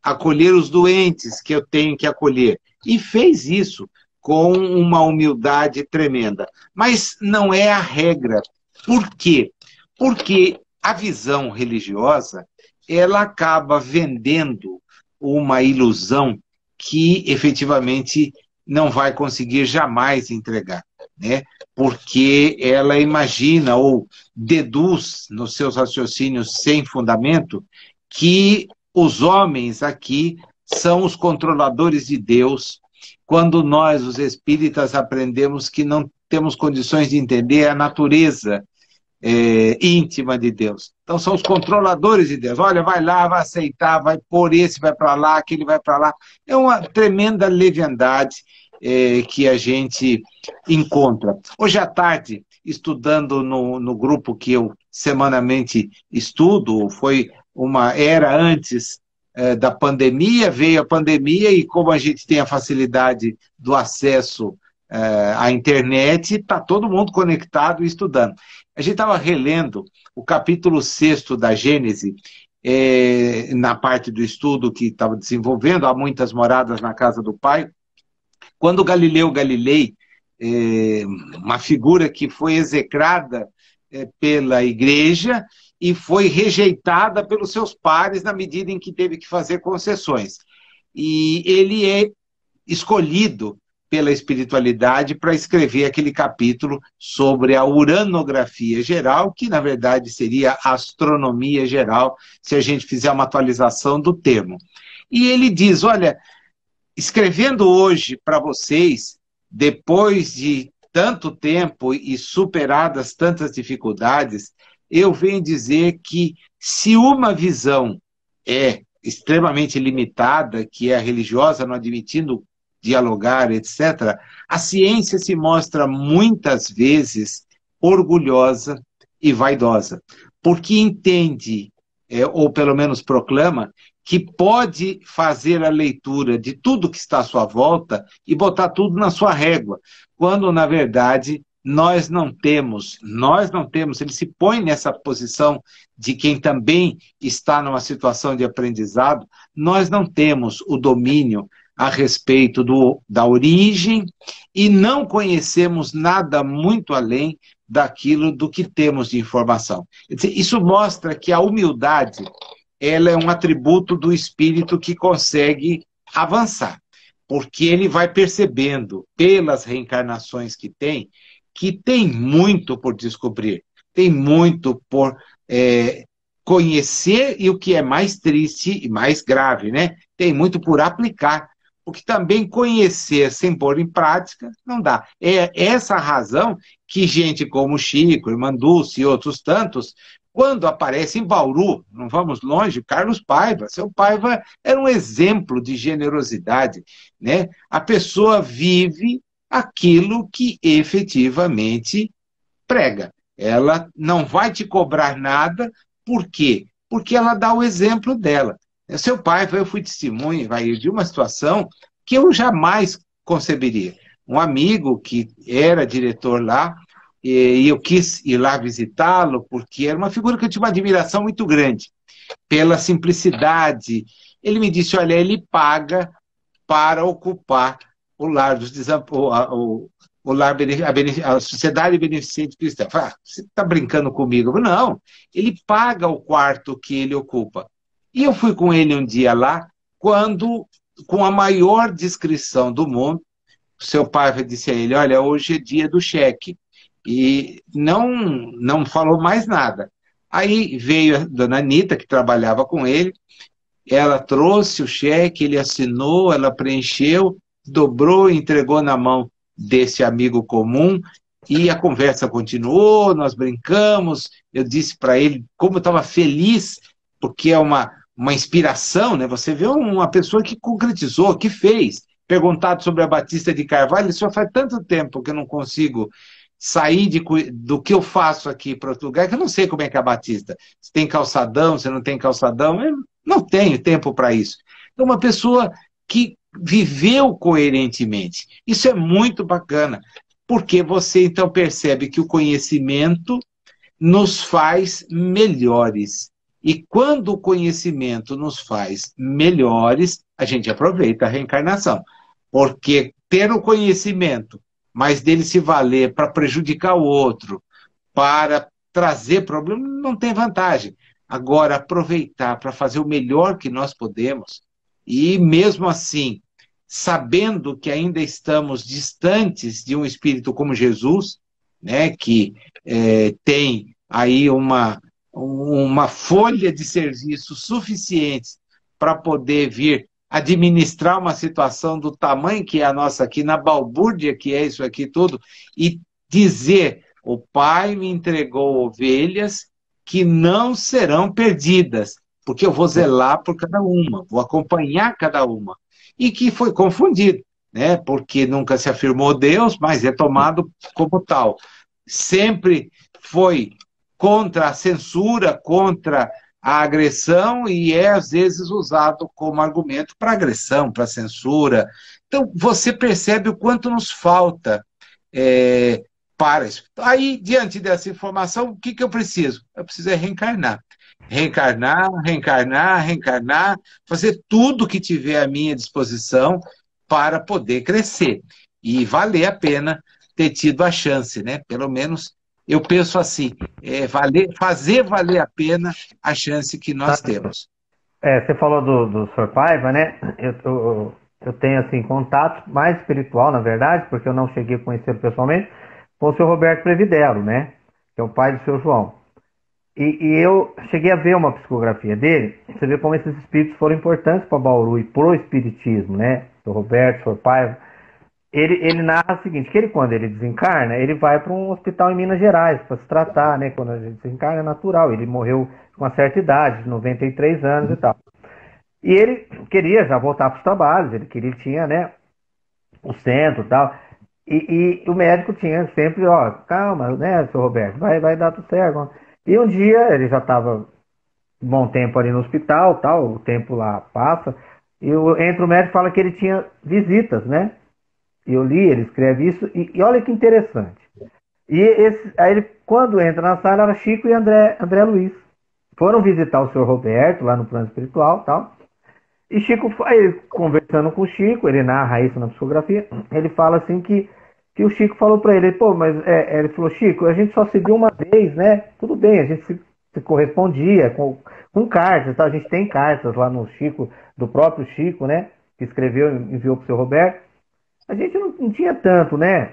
acolher os doentes que eu tenho que acolher. E fez isso com uma humildade tremenda. Mas não é a regra. Por quê? Porque a visão religiosa, ela acaba vendendo uma ilusão que efetivamente não vai conseguir jamais entregar, né? Porque ela imagina ou deduz nos seus raciocínios sem fundamento que os homens aqui são os controladores de Deus, quando nós, os espíritas, aprendemos que não temos condições de entender a natureza é, íntima de Deus. Então são os controladores de Deus. Olha, vai lá, vai aceitar, vai pôr esse, vai para lá, aquele vai para lá. É uma tremenda leviandade É, que a gente encontra. Hoje à tarde, estudando no, no grupo que eu semanalmente estudo, foi uma era antes é, da pandemia, veio a pandemia e como a gente tem a facilidade do acesso é, à internet, está todo mundo conectado e estudando. A gente estava relendo o capítulo sexto da Gênesis, é, na parte do estudo que estava desenvolvendo, há muitas moradas na casa do Pai, quando Galileu Galilei, é, uma figura que foi execrada é, pela igreja e foi rejeitada pelos seus pares na medida em que teve que fazer concessões. E ele é escolhido pela espiritualidade para escrever aquele capítulo sobre a uranografia geral, que na verdade seria astronomia geral, se a gente fizer uma atualização do termo. E ele diz, olha... escrevendo hoje para vocês, depois de tanto tempo e superadas tantas dificuldades, eu venho dizer que se uma visão é extremamente limitada, que é a religiosa, não admitindo dialogar, etcétera, a ciência se mostra muitas vezes orgulhosa e vaidosa, porque entende, é, ou pelo menos proclama, que pode fazer a leitura de tudo que está à sua volta e botar tudo na sua régua, quando, na verdade, nós não temos, nós não temos, ele se põe nessa posição de quem também está numa situação de aprendizado, nós não temos o domínio a respeito do, da origem e não conhecemos nada muito além daquilo do que temos de informação. Isso mostra que a humildade... ela é um atributo do espírito que consegue avançar, porque ele vai percebendo, pelas reencarnações que tem, que tem muito por descobrir, tem muito por é, conhecer e o que é mais triste e mais grave, né? Tem muito por aplicar, porque também conhecer sem pôr em prática não dá. É essa razão que gente como Chico, Irmã Dulce e outros tantos, quando aparece em Bauru, não vamos longe, Carlos Paiva, seu Paiva era um exemplo de generosidade, né? A pessoa vive aquilo que efetivamente prega. Ela não vai te cobrar nada. Por quê? Porque ela dá o exemplo dela. Seu Paiva, eu fui testemunha, Ivair, de uma situação que eu jamais conceberia. Um amigo que era diretor lá, e eu quis ir lá visitá-lo, porque era uma figura que eu tinha uma admiração muito grande, pela simplicidade. Ele me disse, olha, ele paga para ocupar o lar dos desamparados, o lar, a, a Sociedade Beneficente Cristã. Eu falei, ah, você está brincando comigo? Eu falei, não, ele paga o quarto que ele ocupa. E eu fui com ele um dia lá, quando, com a maior discrição do mundo, seu pai disse a ele, olha, hoje é dia do cheque. E não, não falou mais nada. Aí veio a dona Anitta, que trabalhava com ele, ela trouxe o cheque, ele assinou, ela preencheu, dobrou e entregou na mão desse amigo comum, e a conversa continuou, nós brincamos, eu disse para ele como eu estava feliz, porque é uma, uma inspiração, né? Você vê uma pessoa que concretizou, que fez. Perguntado sobre a Batista de Carvalho, ele só faz tanto tempo que eu não consigo sair de, do que eu faço aqui para outro lugar, que eu não sei como é que é a Batista. Se tem calçadão, se não tem calçadão, eu não tenho tempo para isso. Então, uma pessoa que viveu coerentemente. Isso é muito bacana, porque você então percebe que o conhecimento nos faz melhores. E quando o conhecimento nos faz melhores, a gente aproveita a reencarnação. Porque ter o conhecimento, mas dele se valer para prejudicar o outro, para trazer problema, não tem vantagem. Agora, aproveitar para fazer o melhor que nós podemos, e mesmo assim, sabendo que ainda estamos distantes de um espírito como Jesus, né, que é, tem aí uma, uma folha de serviço suficiente para poder vir administrar uma situação do tamanho que é a nossa aqui, na balbúrdia que é isso aqui tudo, e dizer, o Pai me entregou ovelhas que não serão perdidas, porque eu vou zelar por cada uma, vou acompanhar cada uma. E que foi confundido, né? Porque nunca se afirmou Deus, mas é tomado como tal. Sempre foi contra a censura, contra a agressão, e é às vezes usado como argumento para agressão, para censura. Então você percebe o quanto nos falta é, para isso. Aí, diante dessa informação, o que, que eu preciso? Eu preciso é reencarnar. Reencarnar, reencarnar, reencarnar, fazer tudo que tiver à minha disposição para poder crescer. E valer a pena ter tido a chance, né? Pelo menos eu penso assim, é valer, fazer valer a pena a chance que nós temos. É, você falou do, do senhor Paiva, né? Eu, eu, eu tenho assim, contato mais espiritual, na verdade, porque eu não cheguei a conhecê-lo pessoalmente, com o senhor Roberto Previdero, né? Que é o pai do senhor João. E, e eu cheguei a ver uma psicografia dele, você vê como esses espíritos foram importantes para Bauru e para o espiritismo, né? Do Roberto, do Paiva. Ele, ele narra o seguinte, que ele, quando ele desencarna, ele vai para um hospital em Minas Gerais para se tratar, né? Quando ele desencarna é natural, ele morreu com uma certa idade, noventa e três anos e tal. E ele queria já voltar para os trabalhos, ele queria, ele tinha, né? O centro e tal. E, e o médico tinha sempre, ó, calma, né, seu Roberto, vai, vai dar tudo certo. E um dia, ele já estava um bom tempo ali no hospital, tal, o tempo lá passa, e eu, entra o médico e fala que ele tinha visitas, né? E eu li, ele escreve isso, e, e olha que interessante. E esse, aí ele, quando entra na sala, era Chico e André, André Luiz. Foram visitar o senhor Roberto, lá no plano espiritual, tal. E Chico foi conversando com o Chico, ele narra isso na psicografia, ele fala assim que que o Chico falou para ele, pô, mas é, ele falou, Chico, a gente só se viu uma vez, né? Tudo bem, a gente se, se correspondia com, com cartas, tá? A gente tem cartas lá no Chico, do próprio Chico, né? Que escreveu e enviou pro seu Roberto. A gente não, não tinha tanto, né?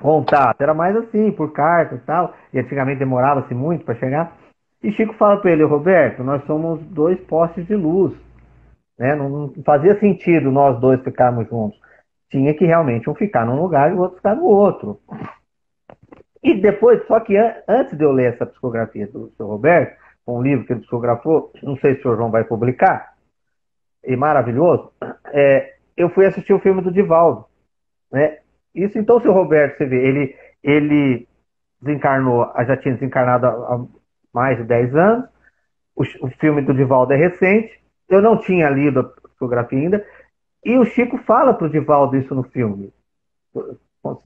Contato, era mais assim, por carta e tal. E antigamente demorava-se muito para chegar. E Chico fala para ele: Roberto, nós somos dois postes de luz, né? Não, não fazia sentido nós dois ficarmos juntos. Tinha que realmente um ficar num lugar e o outro ficar no outro. E depois, só que an antes de eu ler essa psicografia do senhor Roberto, um livro que ele psicografou, não sei se o senhor João vai publicar, e maravilhoso, é, eu fui assistir o filme do Divaldo, né? Isso, então, o senhor Roberto, você vê, ele, ele desencarnou, já tinha desencarnado há mais de dez anos, o, o filme do Divaldo é recente, eu não tinha lido a psicografia ainda, e o Chico fala para o Divaldo isso no filme. Com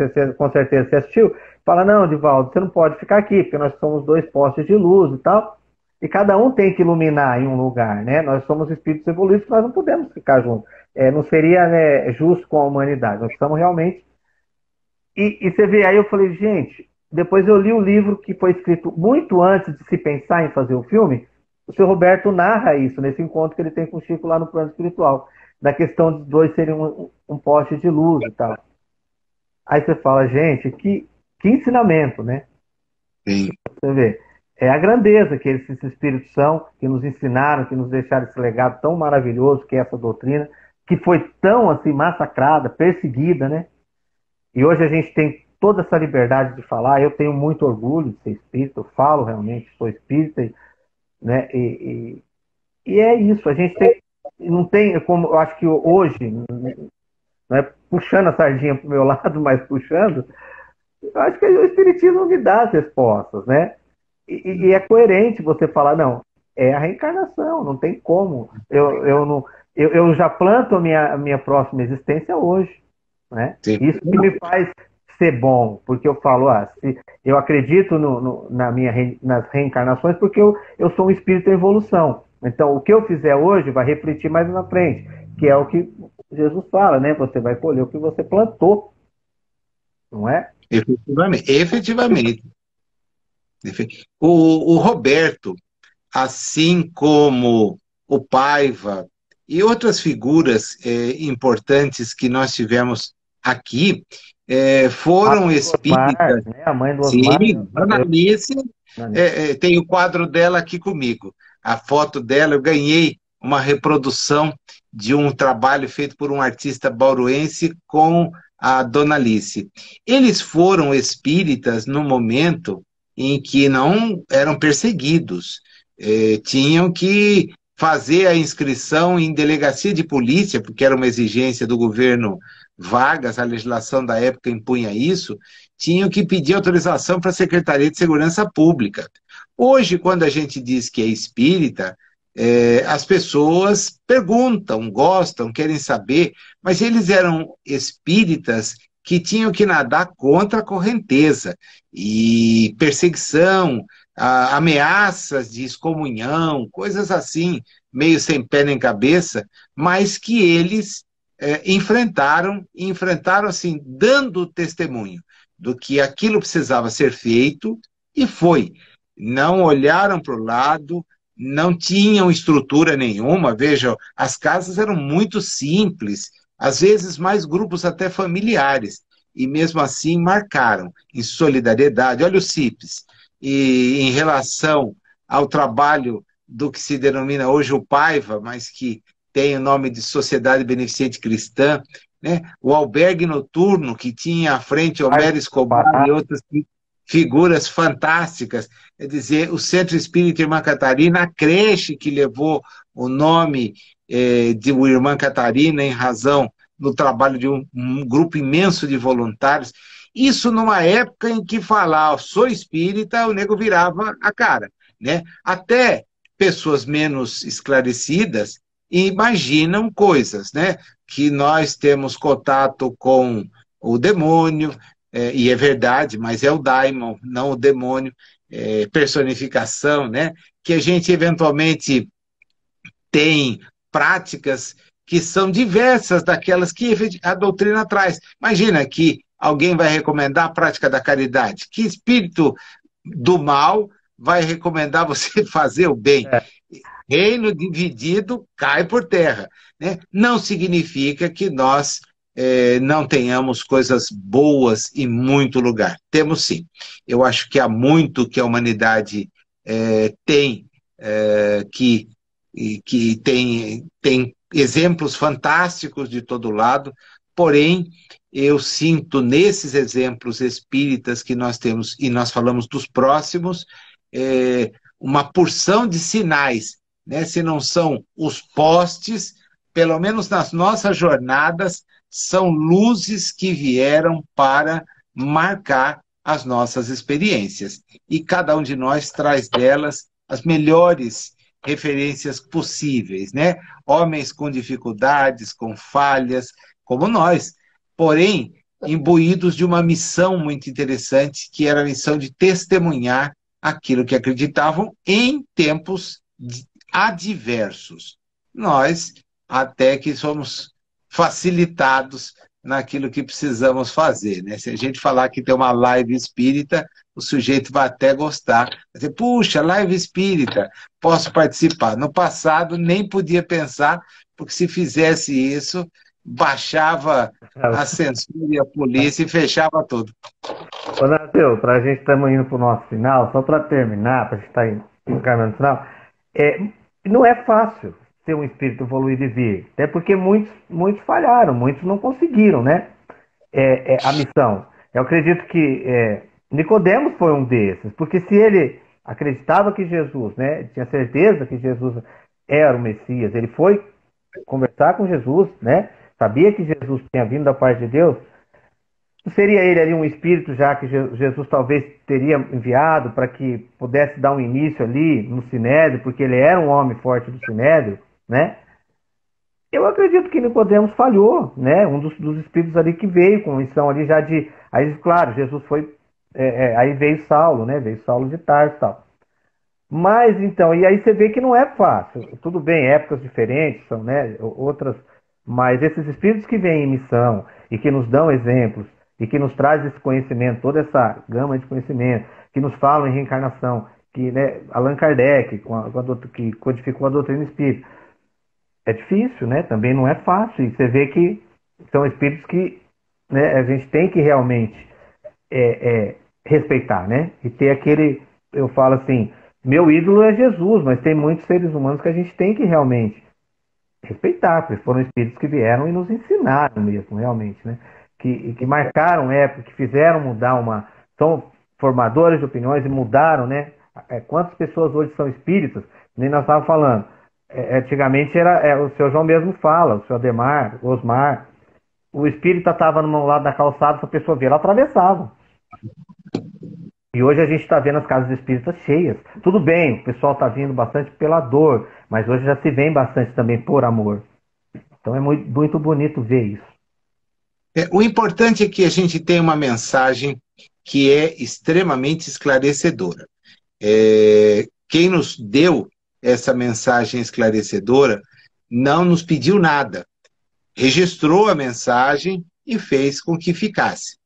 certeza você assistiu. Fala: não, Divaldo, você não pode ficar aqui, porque nós somos dois postes de luz e tal, e cada um tem que iluminar em um lugar, né? Nós somos espíritos evoluídos, nós não podemos ficar juntos. É, não seria, né, justo com a humanidade. Nós estamos realmente... E, e você vê, aí eu falei, gente, depois eu li o livro que foi escrito muito antes de se pensar em fazer o filme. O senhor Roberto narra isso, nesse encontro que ele tem com o Chico lá no plano espiritual, da questão de dois serem um, um poste de luz e tal. Aí você fala, gente, que, que ensinamento, né? Sim. Você vê, é a grandeza que esses espíritos são, que nos ensinaram, que nos deixaram esse legado tão maravilhoso que é essa doutrina, que foi tão assim massacrada, perseguida, né? E hoje a gente tem toda essa liberdade de falar. Eu tenho muito orgulho de ser espírita, eu falo realmente, sou espírita, né? E, e, e é isso, a gente tem... Não tem como, eu acho que hoje, né, puxando a sardinha para o meu lado, mas puxando, eu acho que o Espiritismo me dá as respostas, né? E, e é coerente você falar, não, é a reencarnação, não tem como. Eu, eu, não, eu, eu já planto a minha, a minha próxima existência hoje, né? Sim. Isso que me faz ser bom, porque eu falo, ah, se, eu acredito no, no, na minha, nas reencarnações porque eu, eu sou um espírito em evolução. Então, o que eu fizer hoje vai refletir mais na frente, que é o que Jesus fala, né? Você vai colher o que você plantou, não é? Efetivamente. Efetivamente. O, o Roberto, assim como o Paiva e outras figuras é, importantes que nós tivemos aqui, é, foram a espíritas... Osmar, né? A mãe do Osmar. Sim, dona Alice, é, é, tem o quadro dela aqui comigo. A foto dela, eu ganhei uma reprodução de um trabalho feito por um artista bauruense com a dona Alice. Eles foram espíritas no momento em que não eram perseguidos. Eh, tinham que fazer a inscrição em delegacia de polícia, porque era uma exigência do governo Vargas, a legislação da época impunha isso, tinham que pedir autorização para a Secretaria de Segurança Pública. Hoje, quando a gente diz que é espírita, é, as pessoas perguntam, gostam, querem saber, mas eles eram espíritas que tinham que nadar contra a correnteza, e perseguição, a, ameaças de excomunhão, coisas assim, meio sem pé nem cabeça, mas que eles é, enfrentaram, e enfrentaram assim, dando testemunho do que aquilo precisava ser feito, e foi. Não olharam para o lado, não tinham estrutura nenhuma. Vejam, as casas eram muito simples, às vezes mais grupos até familiares, e mesmo assim marcaram em solidariedade. Olha o CIPES, e em relação ao trabalho do que se denomina hoje o Paiva, mas que tem o nome de Sociedade Beneficente Cristã, né? O albergue noturno que tinha à frente Homero Escobar e outras figuras fantásticas, quer dizer, o Centro Espírita Irmã Catarina, a creche que levou o nome eh, de Irmã Catarina em razão do trabalho de um, um grupo imenso de voluntários. Isso numa época em que falar, sou espírita, o nego virava a cara, né? Até pessoas menos esclarecidas imaginam coisas, né? Que nós temos contato com o demônio, É, e é verdade, mas é o daimon, não o demônio, é, personificação, né? Que a gente eventualmente tem práticas que são diversas daquelas que a doutrina traz. Imagina que alguém vai recomendar a prática da caridade, que espírito do mal vai recomendar você fazer o bem? É. Reino dividido cai por terra, né? Não significa que nós... É, não tenhamos coisas boas em muito lugar. Temos sim. Eu acho que há muito que a humanidade é, tem, é, que, que tem, tem exemplos fantásticos de todo lado, porém, eu sinto nesses exemplos espíritas que nós temos, e nós falamos dos próximos, é, uma porção de sinais, né? Se não são os postes, pelo menos nas nossas jornadas, são luzes que vieram para marcar as nossas experiências. E cada um de nós traz delas as melhores referências possíveis, né? Homens com dificuldades, com falhas, como nós, porém, imbuídos de uma missão muito interessante, que era a missão de testemunhar aquilo que acreditavam em tempos adversos. Nós, até que somos facilitados naquilo que precisamos fazer, né? Se a gente falar que tem uma live espírita, o sujeito vai até gostar. Vai dizer, puxa, live espírita, posso participar. No passado, nem podia pensar, porque se fizesse isso, baixava a censura e a polícia e fechava tudo. Ô, Nazil, para a gente estamos indo para o nosso final, só para terminar, para a gente estar no caminho do final, é, não é fácil ser um espírito evoluído e vir, até porque muitos, muitos falharam, muitos não conseguiram, né? É, é, a missão. Eu acredito que é, Nicodemos foi um desses, porque se ele acreditava que Jesus, né, tinha certeza que Jesus era o Messias, ele foi conversar com Jesus, né? Sabia que Jesus tinha vindo da parte de Deus. Seria ele ali um espírito já que Jesus talvez teria enviado para que pudesse dar um início ali no Sinédrio, porque ele era um homem forte do Sinédrio, né? Eu acredito que Nicodemos falhou, né? Um dos, dos espíritos ali que veio com missão ali já de... Aí, claro, Jesus foi... É, é, aí veio Saulo, né? Veio Saulo de Tarso e tal. Mas, então, e aí você vê que não é fácil. Tudo bem, épocas diferentes, são, né? Outras... Mas esses espíritos que vêm em missão e que nos dão exemplos e que nos trazem esse conhecimento, toda essa gama de conhecimento, que nos falam em reencarnação, que, né, Allan Kardec, com a, com a, que codificou a doutrina espírita, é difícil, né? Também não é fácil. E você vê que são espíritos que, né, a gente tem que realmente é, é, respeitar, né? E ter aquele, eu falo assim, meu ídolo é Jesus, mas tem muitos seres humanos que a gente tem que realmente respeitar, porque foram espíritos que vieram e nos ensinaram mesmo, realmente, né? Que, que marcaram época, que fizeram mudar uma... São formadores de opiniões e mudaram, né? Quantas pessoas hoje são espíritas? Nem nós estávamos falando. É, antigamente era... É, o senhor João mesmo fala, o senhor Ademar, o Osmar. O espírita estava no lado da calçada, se a pessoa via, ela atravessava. E hoje a gente está vendo as casas espíritas cheias. Tudo bem, o pessoal está vindo bastante pela dor, mas hoje já se vem bastante também por amor. Então é muito, muito bonito ver isso. É, o importante é que a gente tem uma mensagem que é extremamente esclarecedora. É, quem nos deu essa mensagem esclarecedora não nos pediu nada. Registrou a mensagem e fez com que ficasse.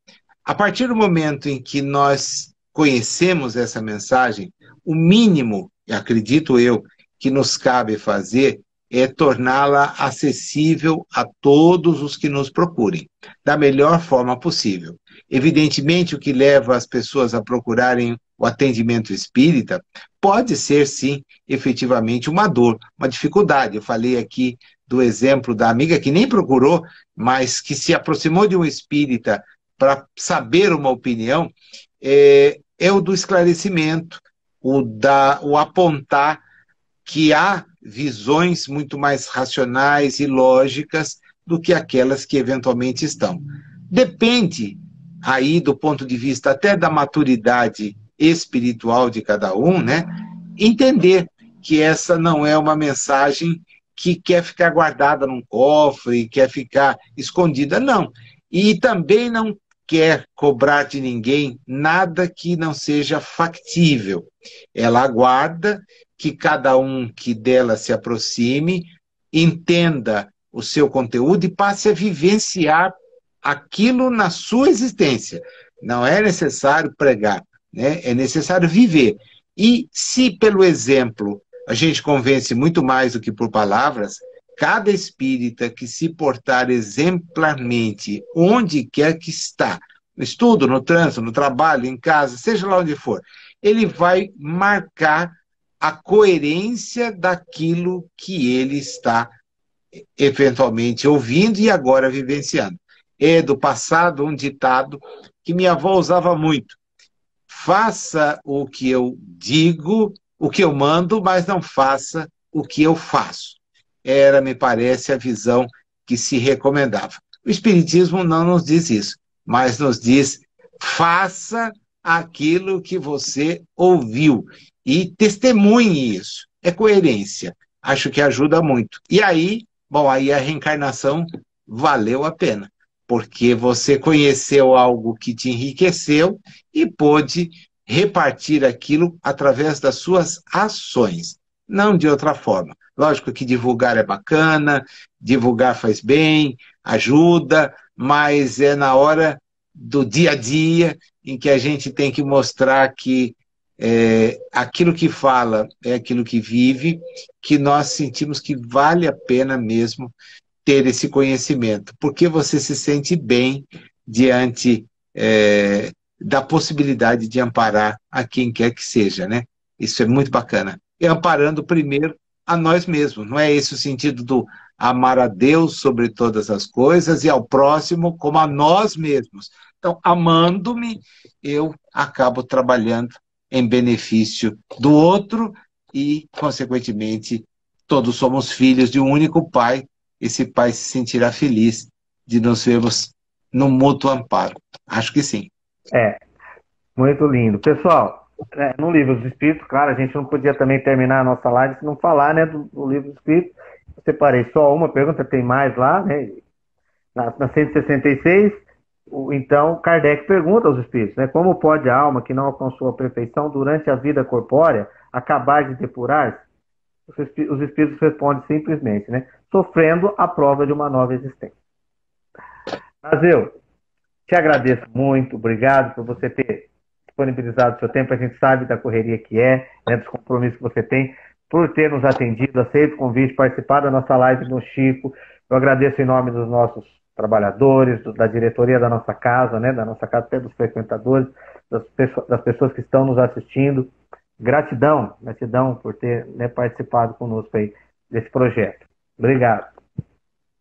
A partir do momento em que nós conhecemos essa mensagem, o mínimo, acredito eu, que nos cabe fazer é torná-la acessível a todos os que nos procurem, da melhor forma possível. Evidentemente, o que leva as pessoas a procurarem o atendimento espírita pode ser, sim, efetivamente uma dor, uma dificuldade. Eu falei aqui do exemplo da amiga que nem procurou, mas que se aproximou de um espírita para saber uma opinião. É, é o do esclarecimento, o, da, o apontar que há visões muito mais racionais e lógicas do que aquelas que eventualmente estão. Depende aí do ponto de vista até da maturidade espiritual de cada um, né? Entender que essa não é uma mensagem que quer ficar guardada num cofre, quer ficar escondida, não. E também não quer cobrar de ninguém nada que não seja factível. Ela aguarda que cada um que dela se aproxime entenda o seu conteúdo e passe a vivenciar aquilo na sua existência. Não é necessário pregar, né? É necessário viver. E se pelo exemplo a gente convence muito mais do que por palavras, cada espírita que se portar exemplarmente, onde quer que está, no estudo, no trânsito, no trabalho, em casa, seja lá onde for, ele vai marcar a coerência daquilo que ele está eventualmente ouvindo e agora vivenciando. É do passado um ditado que minha avó usava muito: faça o que eu digo, o que eu mando, mas não faça o que eu faço. Era, me parece, a visão que se recomendava. O Espiritismo não nos diz isso, mas nos diz: faça aquilo que você ouviu e testemunhe isso. É coerência. Acho que ajuda muito. E aí, bom, aí a reencarnação valeu a pena, porque você conheceu algo que te enriqueceu e pôde repartir aquilo através das suas ações, não de outra forma. Lógico que divulgar é bacana, divulgar faz bem, ajuda, mas é na hora do dia a dia em que a gente tem que mostrar que é, aquilo que fala é aquilo que vive, que nós sentimos que vale a pena mesmo ter esse conhecimento, porque você se sente bem diante é, da possibilidade de amparar a quem quer que seja, né? Isso é muito bacana. E amparando primeiro a nós mesmos, não é esse o sentido do amar a Deus sobre todas as coisas e ao próximo como a nós mesmos. Então, amando-me, eu acabo trabalhando em benefício do outro e, consequentemente, todos somos filhos de um único pai. Esse pai se sentirá feliz de nos vermos no mútuo amparo. Acho que sim. É, muito lindo. Pessoal, no Livro dos Espíritos, claro, a gente não podia também terminar a nossa live se não falar, né, do, do Livro dos Espíritos. Eu separei só uma pergunta, tem mais lá, né? Na, na cento e sessenta e seis, o, então, Kardec pergunta aos Espíritos, né? Como pode a alma que não alcançou a perfeição durante a vida corpórea acabar de depurar-se? Os Espíritos respondem simplesmente, né? Sofrendo a prova de uma nova existência. Nazil, te agradeço muito, obrigado por você ter disponibilizado o seu tempo, a gente sabe da correria que é, né, dos compromissos que você tem, por ter nos atendido, aceito o convite, participar da nossa live no Chico. Eu agradeço em nome dos nossos trabalhadores, do, da diretoria da nossa casa, né, da nossa casa, até dos frequentadores, das, das pessoas que estão nos assistindo. Gratidão, gratidão por ter, né, participado conosco aí desse projeto. Obrigado.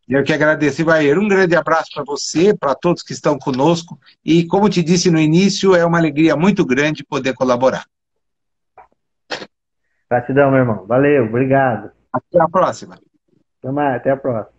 Eu que agradeço, Ivair. Um grande abraço para você, para todos que estão conosco. E, como te disse no início, é uma alegria muito grande poder colaborar. Gratidão, meu irmão. Valeu, obrigado. Até a próxima. Até mais, até a próxima.